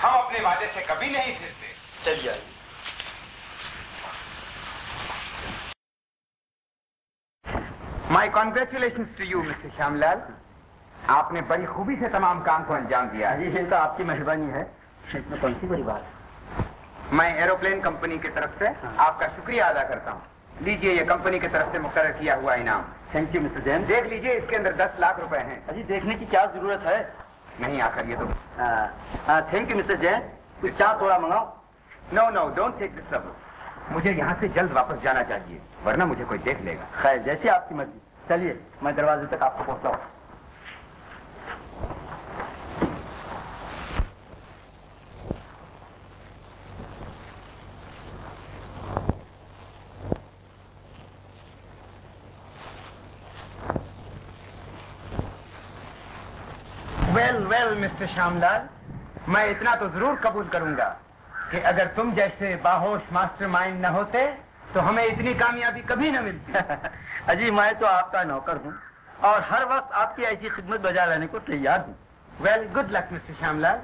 हम अपने वादे से कभी नहीं फिरते। चलिए आइए। My congratulation to you mister Shyamlal, आपने बड़ी खूबी से तमाम काम को अंजाम दिया। ये तो आपकी मेहरबानी है। इसमें कौन सी बड़ी बात है। मैं एरोप्लेन कंपनी की तरफ से आपका शुक्रिया अदा करता हूँ। लीजिए, ये कंपनी की तरफ से मुकर्रर किया हुआ इनाम। Thank you mister Jain. देख लीजिए, इसके अंदर 10 लाख रुपए हैं। अजी देखने की क्या जरूरत है। नहीं आकर ये तो। Thank you mister Jain. कुछ चाय थोड़ा मंगाओ। No no, don't take this trouble. मुझे यहाँ से जल्द वापस जाना चाहिए, वरना मुझे कोई देख लेगा। खैर, जैसी आपकी मर्जी। चलिए, मैं दरवाजे तक आपको पहुँचता हूँ। वेल मिस्टर श्यामलाल, मैं इतना तो जरूर कबूल करूंगा कि अगर तुम जैसे बाहोश मास्टरमाइंड न होते तो हमें इतनी कामयाबी कभी न मिलती। अजी, मैं तो आपका नौकर हूं और हर वक्त आपकी ऐसी खिदमत बजाय लाने को तैयार हूं। Well, good luck mister Shyamlal.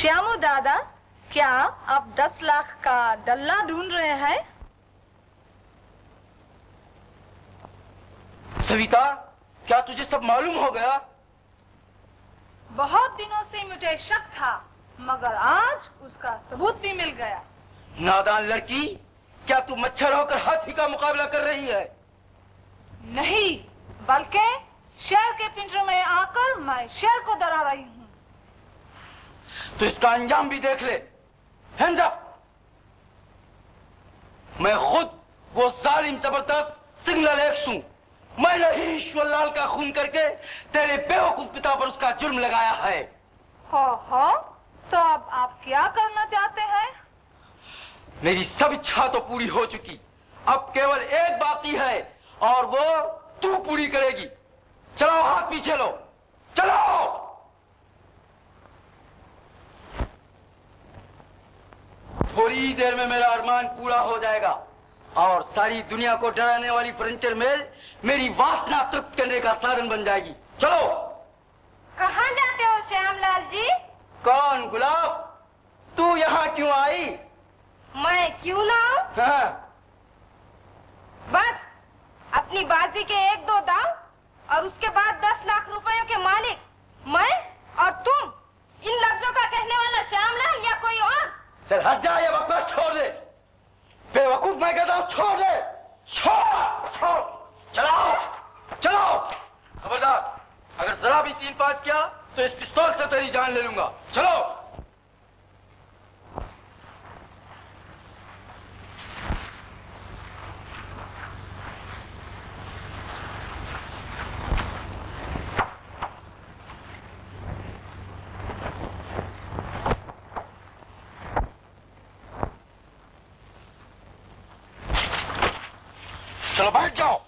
Shyamu दादा, क्या आप 10 लाख का डल्ला ढूंढ रहे हैं? सविता, क्या तुझे सब मालूम हो गया? बहुत दिनों से मुझे शक था, मगर आज उसका सबूत भी मिल गया। नादान लड़की, क्या तू मच्छर होकर हाथी का मुकाबला कर रही है? नहीं, बल्कि शेर के पिंजरे में आकर मैं शेर को डरा रही हूँ। तो इसका अंजाम भी देख ले। हैंजा, मैं खुद वो जालिम जबरदस्त सिग्नल एक्स हूँ। मैंने ही ईश्वरलाल का खून करके तेरे बेवकूफ पिता पर उसका जुर्म लगाया है। हो, तो अब आप क्या करना चाहते हैं? मेरी सब इच्छा तो पूरी हो चुकी, अब केवल एक बाकी है और वो तू पूरी करेगी। चलो हाथ पीछे लो, चलो। थोड़ी देर में मेरा अरमान पूरा हो जाएगा और सारी दुनिया को डराने वाली फ्रंटियर मेल मेरी वासना तृप्त करने का साधन बन जाएगी। चलो। कहाँ जाते हो श्यामलाल जी? कौन गुलाब, तू यहाँ क्यों आई? मैं क्यों ना आऊं? हाँ। बस अपनी बाजी के 1-2 दाव और उसके बाद 10 लाख रुपयों के मालिक मैं और तुम। इन लफ्जों का कहने वाला श्यामलाल या कोई और? चल हट जा, ये बकवास छोड़ दे। बेवकूफ, मैं कहता हूँ छोड़ दे। छोड़। चलाओ चलाओ। खबरदार, अगर जरा भी 3-5 किया तो इस पिस्तौल से तेरी जान ले लूंगा। चलो। चलो बैठ जाओ।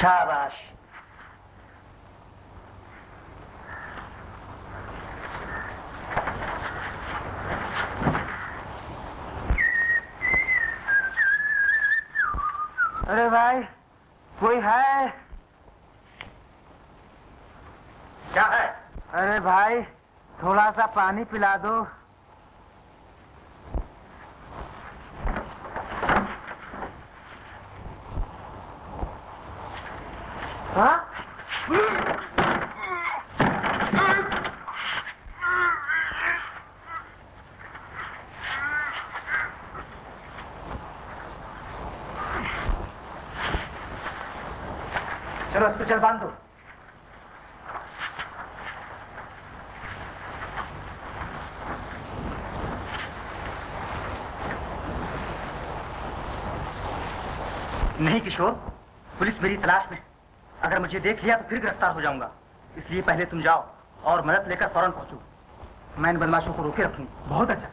शाबाश, अरे भाई कोई है? क्या है? अरे भाई थोड़ा सा पानी पिला दो। चल बांध दो। नहीं किशोर, पुलिस मेरी तलाश में। अगर मुझे देख लिया तो फिर गिरफ्तार हो जाऊंगा, इसलिए पहले तुम जाओ और मदद लेकर फौरन पहुंचो। मैं इन बदमाशों को रोके रखूंगी। बहुत अच्छा।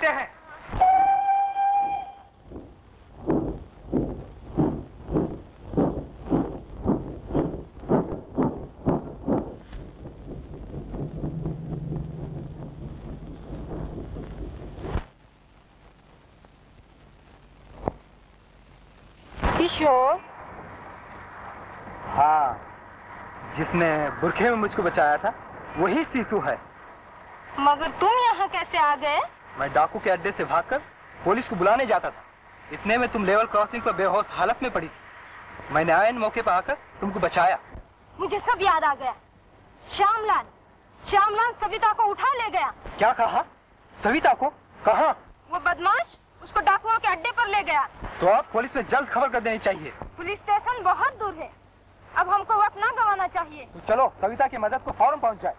सकते हैं। जिसने बुरखे में मुझको बचाया था वही सीतू है। मगर तुम यहाँ कैसे आ गए? मैं डाकू के अड्डे से भागकर पुलिस को बुलाने जाता था, इतने में तुम लेवल क्रॉसिंग पर बेहोश हालत में पड़ी थी। मैंने आयन मौके पर आकर तुमको बचाया। मुझे सब याद आ गया। श्यामलाल सविता को उठा ले गया। क्या कहा? सविता को कहा? वो बदमाश उसको डाकुओं के अड्डे पर ले गया। तो आप पुलिस में जल्द खबर कर देनी चाहिए। पुलिस स्टेशन बहुत दूर है, अब हमको वक्त ना गंवाना चाहिए। तो चलो सविता की मदद को फौरन पहुँच जाए।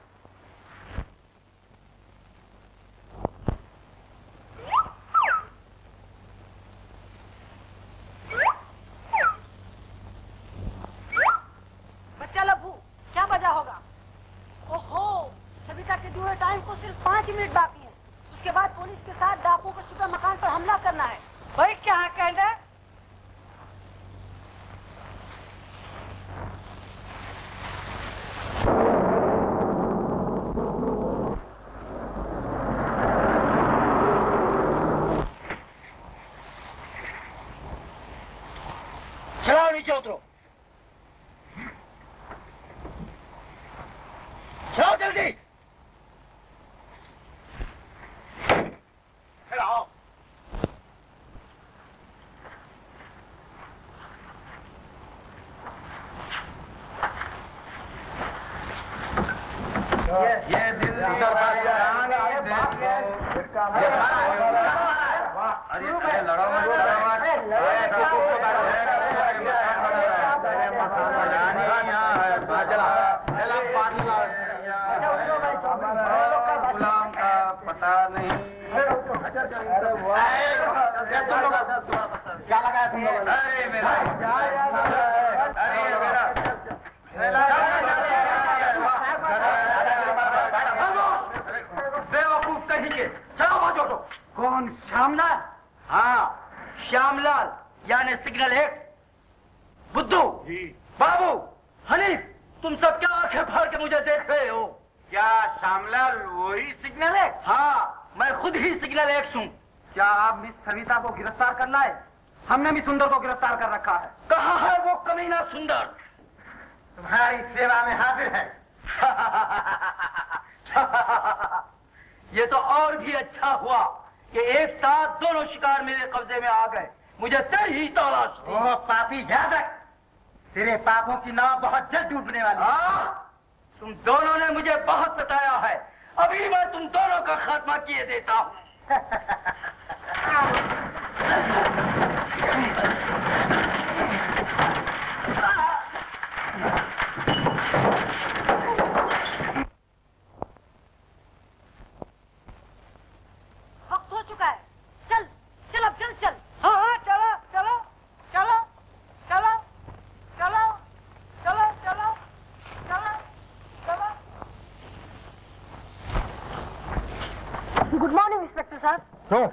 बच्चा लब्बू क्या बजा होगा? ओहो, सविता के दूर टाइम को सिर्फ 5 मिनट बाकी है। उसके बाद पुलिस के साथ डाकुओं को सुपर मकान पर हमला करना है। भाई क्या कहना है?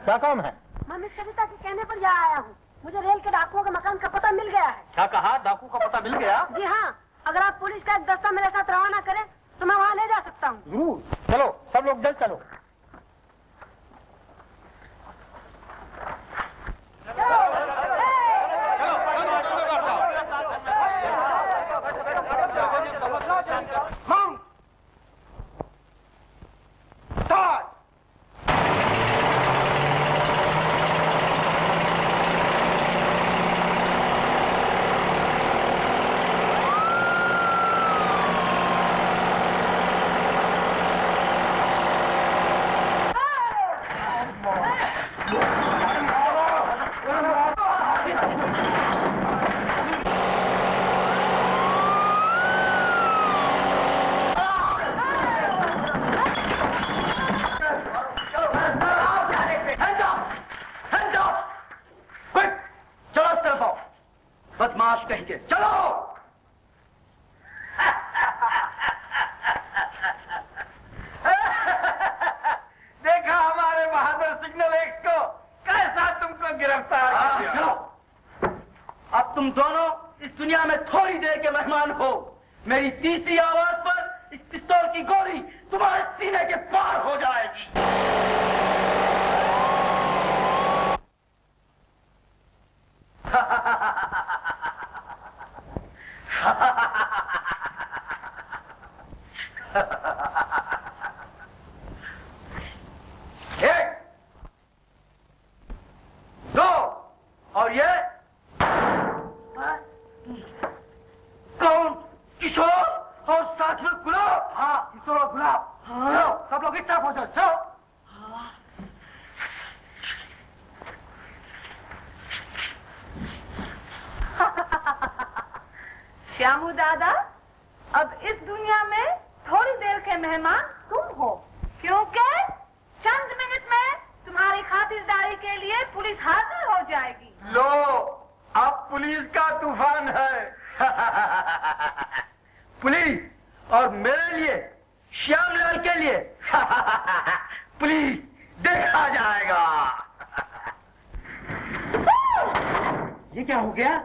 क्या काम है? मैं मिस सविता के कहने पर यहाँ आया हूँ। मुझे रेल के डाकुओं के मकान का पता मिल गया है। क्या कहा? डाकुओं का पता मिल गया? जी हाँ, अगर आप पुलिस का एक दस्ता मेरे साथ रवाना करें तो मैं वहाँ ले जा सकता हूँ। जरूर, चलो सब लोग जल्द चलो। गिरफ्तार कर दिया। अब तुम दोनों इस दुनिया में थोड़ी देर के मेहमान हो। मेरी तीसरी आवाज पर इस पिस्तौल की गोली तुम्हारे सीने के पार हो जाएगी। एक, दो, और ये किशोर और साथ में गुलाब। हाँ, किशोर और गुलाब। चलो सब लोग इतना पहुंचो। चलो श्यामू दादा, अब इस दुनिया में थोड़ी देर के मेहमान तुम हो, क्योंकि चंद मिनट में तुम्हारी खातिरदारी के लिए पुलिस हाजिर हो जाएगी। लो, अब पुलिस का तूफान है। पुलिस और मेरे लिए, श्यामलाल के लिए पुलिस देखा जाएगा। ये क्या हो गया?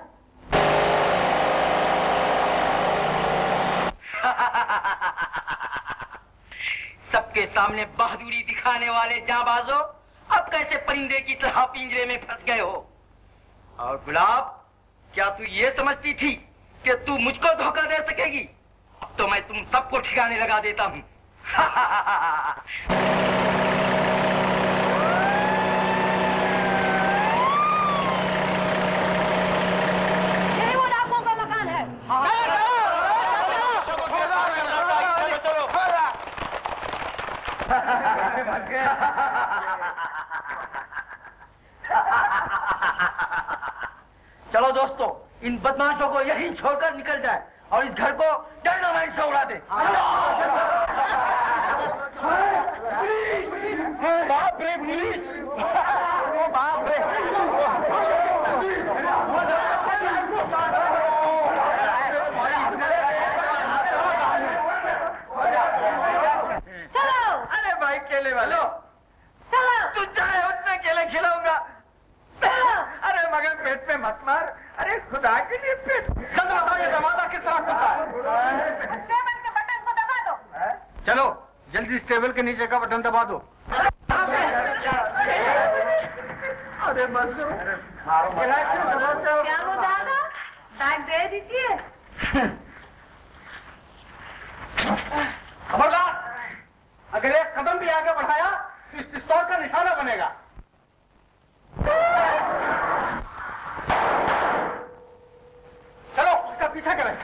सबके सामने बहादुरी दिखाने वाले जांबाजों, अब कैसे परिंदे की तरह पिंजरे में फंस गए हो। और गुलाब, क्या तू ये समझती थी कि तू मुझको धोखा दे सकेगी? तो मैं तुम सबको ठिकाने लगा देता हूं। यही वो डाकुओं का मकान है। चलो दोस्तों, इन बदमाशों को यहीं छोड़कर निकल जाए और इस घर को डायनामाइट से उड़ा दे। बाप रे पुलिस, बाप रे। चलो। अरे भाई केले वाले, चलो। तू चाहे उतने केले खिलाऊंगा, अरे मगर पेट में मत मार। अरे खुदा के लिए पेट बताओ, ये दरवाजा किस तरह खुलता है? टेबल के बटन को दबा दो। चलो जल्दी इस टेबल के नीचे का बटन दबा दो। अरे बच्चों, क्या हो दादा, बैग दे दीजिए। खबरदार, अगर एक कदम भी आगे बढ़ाया तो इस पिस्तौल का निशाना बनेगा। चलो उसका पीछा करें।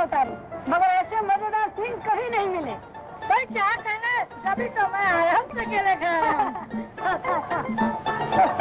में उतारी, मगर ऐसे मजेदार सीन कहीं नहीं मिले। भाई क्या कहना, तभी तो मैं आराम से केले खा रहा हूँ।